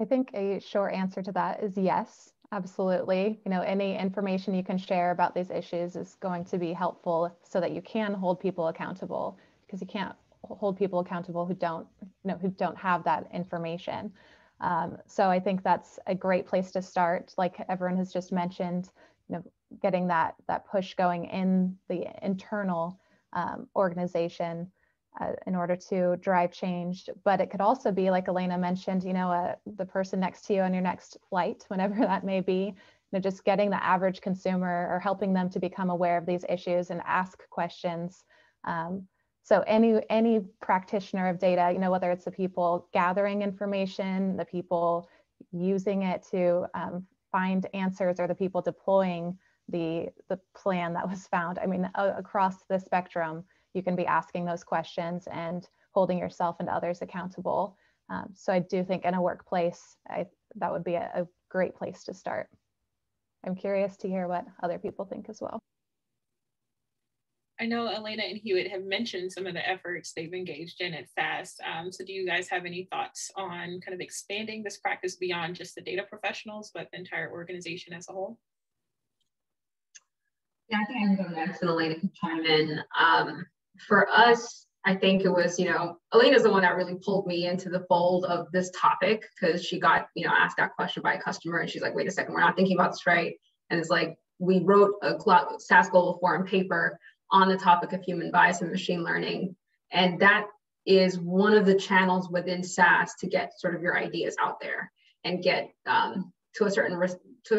I think a short answer to that is yes. Absolutely. You know, any information you can share about these issues is going to be helpful so that you can hold people accountable, because you can't hold people accountable who don't, you know, who don't have that information. So I think that's a great place to start. Like everyone has just mentioned, you know, getting that push going in the internal organization in order to drive change. But it could also be, like Elena mentioned, you know, the person next to you on your next flight, whenever that may be, you know, just getting the average consumer or helping them to become aware of these issues and ask questions. So any practitioner of data, you know, whether it's the people gathering information, the people using it to find answers, or the people deploying the plan that was found, I mean, across the spectrum, you can be asking those questions and holding yourself and others accountable. So I do think in a workplace, that would be a great place to start. I'm curious to hear what other people think as well. I know Elena and Hewitt have mentioned some of the efforts they've engaged in at SAS. So do you guys have any thoughts on kind of expanding this practice beyond just the data professionals, but the entire organization as a whole? Yeah, I think I can go next and Elena can chime in. For us, I think it was, you know, Elena's the one that really pulled me into the fold of this topic, because she got, you know, asked that question by a customer and she's like, wait a second, we're not thinking about this right. And it's like, we wrote a SAS Global Forum paper on the topic of human bias and machine learning. And that is one of the channels within SAS to get sort of your ideas out there and get to a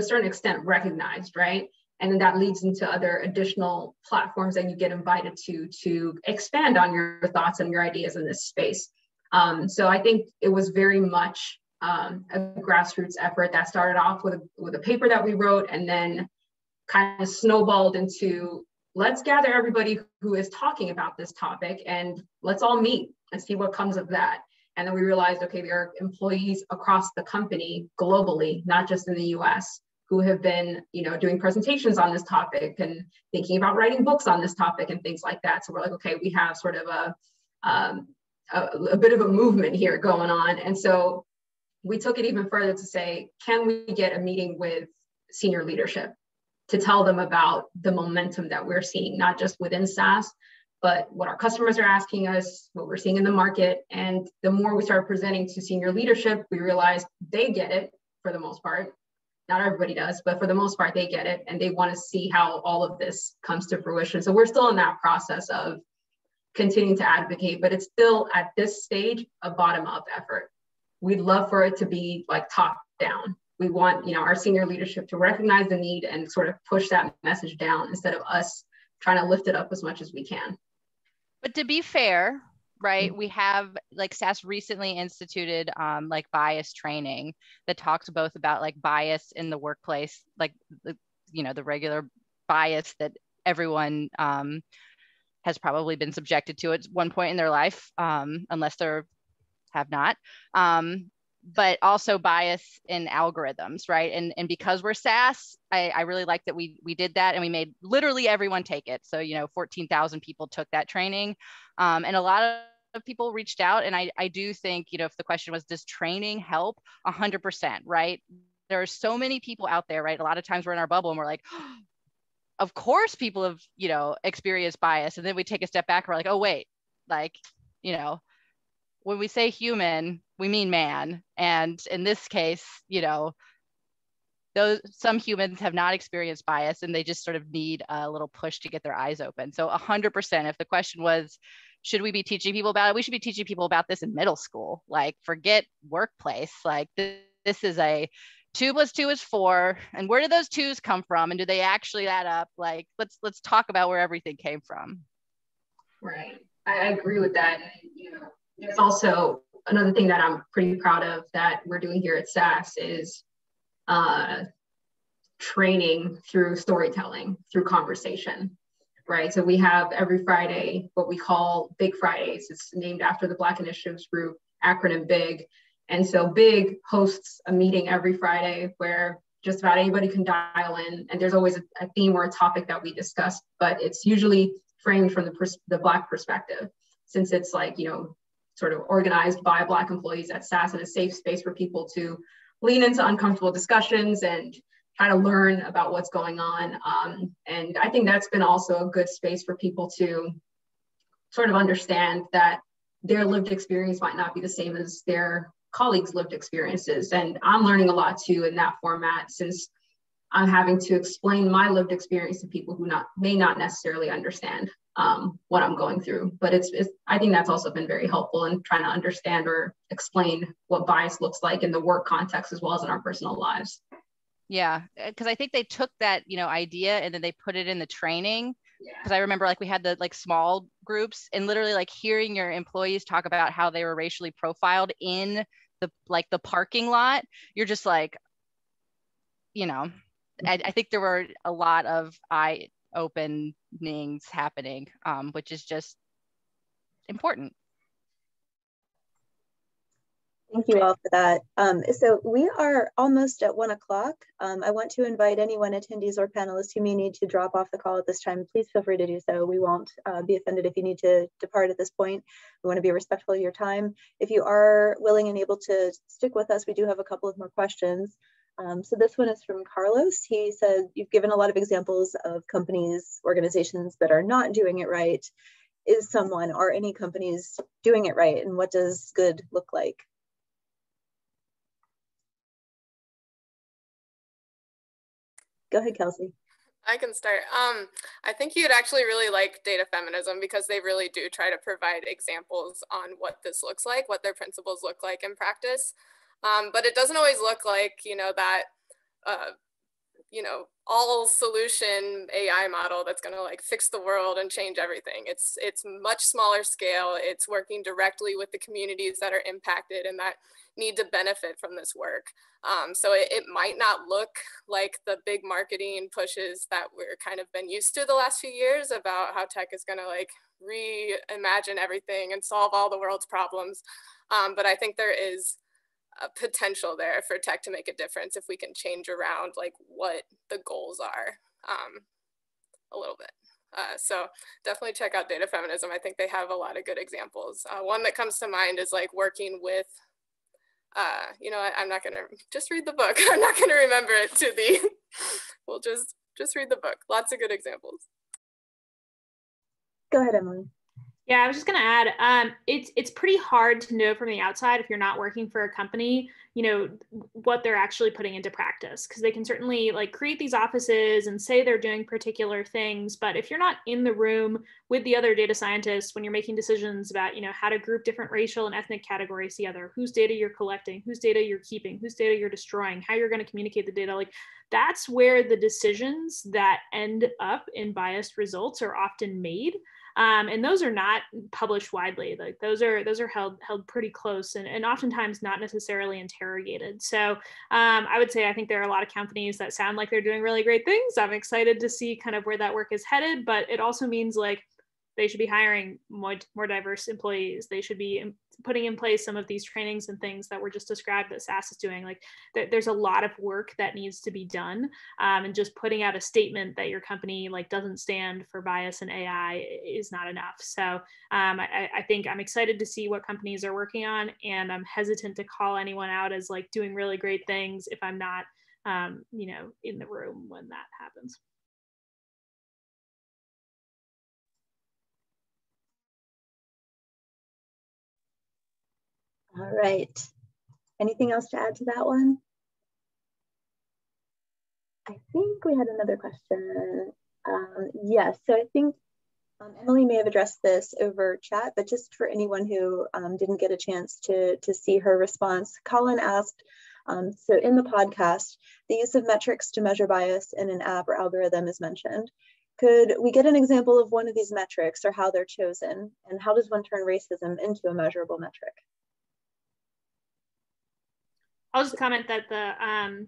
certain extent recognized, right? And then that leads into other additional platforms that you get invited to expand on your thoughts and your ideas in this space. So I think it was very much a grassroots effort that started off with a paper that we wrote, and then kind of snowballed into, let's gather everybody who is talking about this topic and let's all meet and see what comes of that. And then we realized, okay, there are employees across the company globally, not just in the US, who have been, you know, doing presentations on this topic and thinking about writing books on this topic and things like that. So we're like, okay, we have sort of a bit of a movement here going on. And so we took it even further to say, can we get a meeting with senior leadership to tell them about the momentum that we're seeing, not just within SAS, but what our customers are asking us, what we're seeing in the market. And the more we started presenting to senior leadership, we realized they get it for the most part. Not everybody does, but for the most part, they get it, and they want to see how all of this comes to fruition. So we're still in that process of continuing to advocate, but it's still at this stage a bottom-up effort. We'd love for it to be like top-down. We want, you know, our senior leadership to recognize the need and sort of push that message down instead of us trying to lift it up as much as we can. But to be fair, right, we have, like, SAS recently instituted like bias training that talks both about like bias in the workplace, like, you know, the regular bias that everyone has probably been subjected to at one point in their life, unless they have not, but also bias in algorithms, right? And because we're SAS, I really like that we did that, and we made literally everyone take it. So, you know, 14,000 people took that training, and a lot of people reached out. And I do think, you know, if the question was, does training help? 100%, right? There are so many people out there, right? A lot of times we're in our bubble and we're like, oh, of course people have, you know, experienced bias. And then we take a step back and we're like, oh, wait, like, you know, when we say human, we mean man. And in this case, you know, those, some humans have not experienced bias, and they just sort of need a little push to get their eyes open. So 100%, if the question was, should we be teaching people about it? We should be teaching people about this in middle school. Like, forget workplace. Like, this is a 2 + 2 = 4. And where do those twos come from? And do they actually add up? Like, let's talk about where everything came from. Right, I agree with that. You know, there's also another thing that I'm pretty proud of that we're doing here at SAS is training through storytelling, through conversation, right? So we have every Friday what we call Big Fridays. It's named after the Black Initiatives Group, acronym BIG. And so BIG hosts a meeting every Friday where just about anybody can dial in, and there's always a theme or a topic that we discuss, but it's usually framed from the Black perspective, since it's, like, you know, sort of organized by Black employees at SAS, in a safe space for people to lean into uncomfortable discussions and try to learn about what's going on. And I think that's been also a good space for people to sort of understand that their lived experience might not be the same as their colleagues' lived experiences. And I'm learning a lot too in that format, since I'm having to explain my lived experience to people who may not necessarily understand what I'm going through. But I think that's also been very helpful in trying to understand or explain what bias looks like in the work context as well as in our personal lives. Yeah, because I think they took that, you know, idea and then they put it in the training. Because I remember, like, we had the, like, small groups, and literally, like, hearing your employees talk about how they were racially profiled in the, like, the parking lot, you're just like, you know, I think there were a lot of eye openings happening, which is just important. Thank you all for that. So we are almost at 1 o'clock. I want to invite anyone, attendees or panelists, who may need to drop off the call at this time. Please feel free to do so. We won't be offended if you need to depart at this point. We want to be respectful of your time. If you are willing and able to stick with us, we do have a couple of more questions. So this one is from Carlos. He said, you've given a lot of examples of companies, organizations that are not doing it right. is someone or any companies doing it right, and what does good look like? Go ahead, Kelsey. I can start. I think you'd actually really like Data Feminism because they really do try to provide examples on what this looks like, what their principles look like in practice. But it doesn't always look like, that, all solution AI model that's going to like fix the world and change everything. It's much smaller scale. It's working directly with the communities that are impacted and that need to benefit from this work. So it might not look like the big marketing pushes that we're kind of been used to the last few years about how tech is going to like reimagine everything and solve all the world's problems. But I think there is a potential there for tech to make a difference if we can change around like what the goals are a little bit. So definitely check out Data Feminism. I think they have a lot of good examples. One that comes to mind is like working with I'm not gonna just read the book. I'm not gonna remember it to the, we'll just read the book. Lots of good examples. Go ahead, Emily. Yeah, I was just gonna add, it's pretty hard to know from the outside if you're not working for a company, what they're actually putting into practice. Cause they can certainly like create these offices and say they're doing particular things, but if you're not in the room with the other data scientists, when you're making decisions about, how to group different racial and ethnic categories together, whose data you're collecting, whose data you're keeping, whose data you're destroying, how you're gonna communicate the data, like that's where the decisions that end up in biased results are often made. And those are not published widely. Like those are held pretty close and oftentimes not necessarily interrogated. So I would say I think there are a lot of companies that sound like they're doing really great things. I'm excited to see kind of where that work is headed, but it also means like they should be hiring more diverse employees. They should be putting in place some of these trainings and things that were just described that SAS is doing. Like there's a lot of work that needs to be done, and just putting out a statement that your company like doesn't stand for bias in AI is not enough. So I think I'm excited to see what companies are working on, and I'm hesitant to call anyone out as like doing really great things if I'm not, in the room when that happens. All right. Anything else to add to that one? I think we had another question. Yes, so I think Emily may have addressed this over chat, but just for anyone who didn't get a chance to see her response, Colin asked, so in the podcast, the use of metrics to measure bias in an app or algorithm is mentioned. Could we get an example of one of these metrics or how they're chosen? And how does one turn racism into a measurable metric? I'll just comment that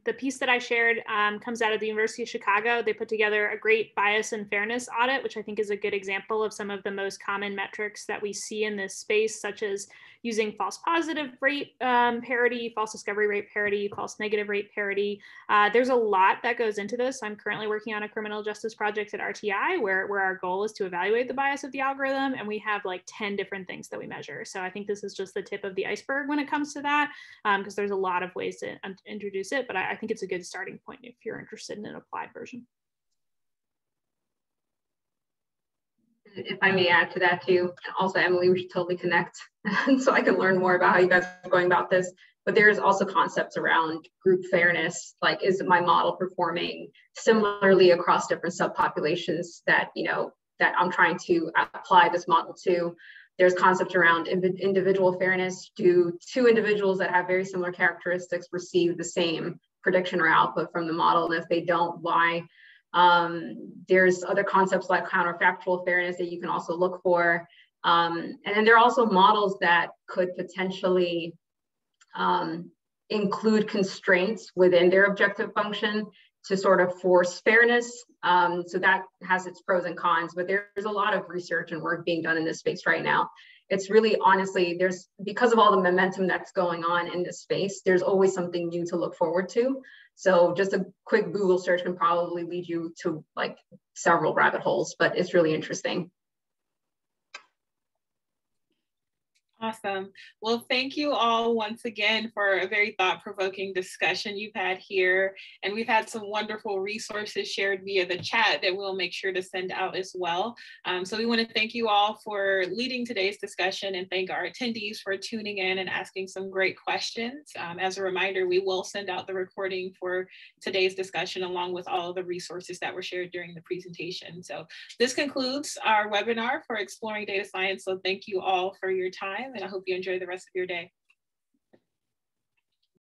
the piece that I shared comes out of the University of Chicago. They put together a great bias and fairness audit, which I think is a good example of some of the most common metrics that we see in this space, such as using false positive rate parity, false discovery rate parity, false negative rate parity. There's a lot that goes into this. I'm currently working on a criminal justice project at RTI where our goal is to evaluate the bias of the algorithm, and we have like 10 different things that we measure. So I think this is just the tip of the iceberg when it comes to that, because there's a lot of ways to introduce it, but I think it's a good starting point if you're interested in an applied version. If I may add to that too, also Emily, we should totally connect so I can learn more about how you guys are going about this, but there's also concepts around group fairness, like is my model performing similarly across different subpopulations that, that I'm trying to apply this model to. There's concepts around individual fairness. Do two individuals that have very similar characteristics receive the same prediction or output from the model? And if they don't, why? There's other concepts like counterfactual fairness that you can also look for. And then there are also models that could potentially include constraints within their objective function to sort of force fairness. So that has its pros and cons, but there's a lot of research and work being done in this space right now. It's really, honestly, because of all the momentum that's going on in this space, there's always something new to look forward to. So just a quick Google search can probably lead you to like several rabbit holes, but it's really interesting. Awesome. Well, thank you all once again for a very thought-provoking discussion you've had here. And we've had some wonderful resources shared via the chat that we'll make sure to send out as well. So we want to thank you all for leading today's discussion and thank our attendees for tuning in and asking some great questions. As a reminder, we will send out the recording for today's discussion along with all of the resources that were shared during the presentation. So this concludes our webinar for Exploring Data Science. So thank you all for your time. And I hope you enjoy the rest of your day.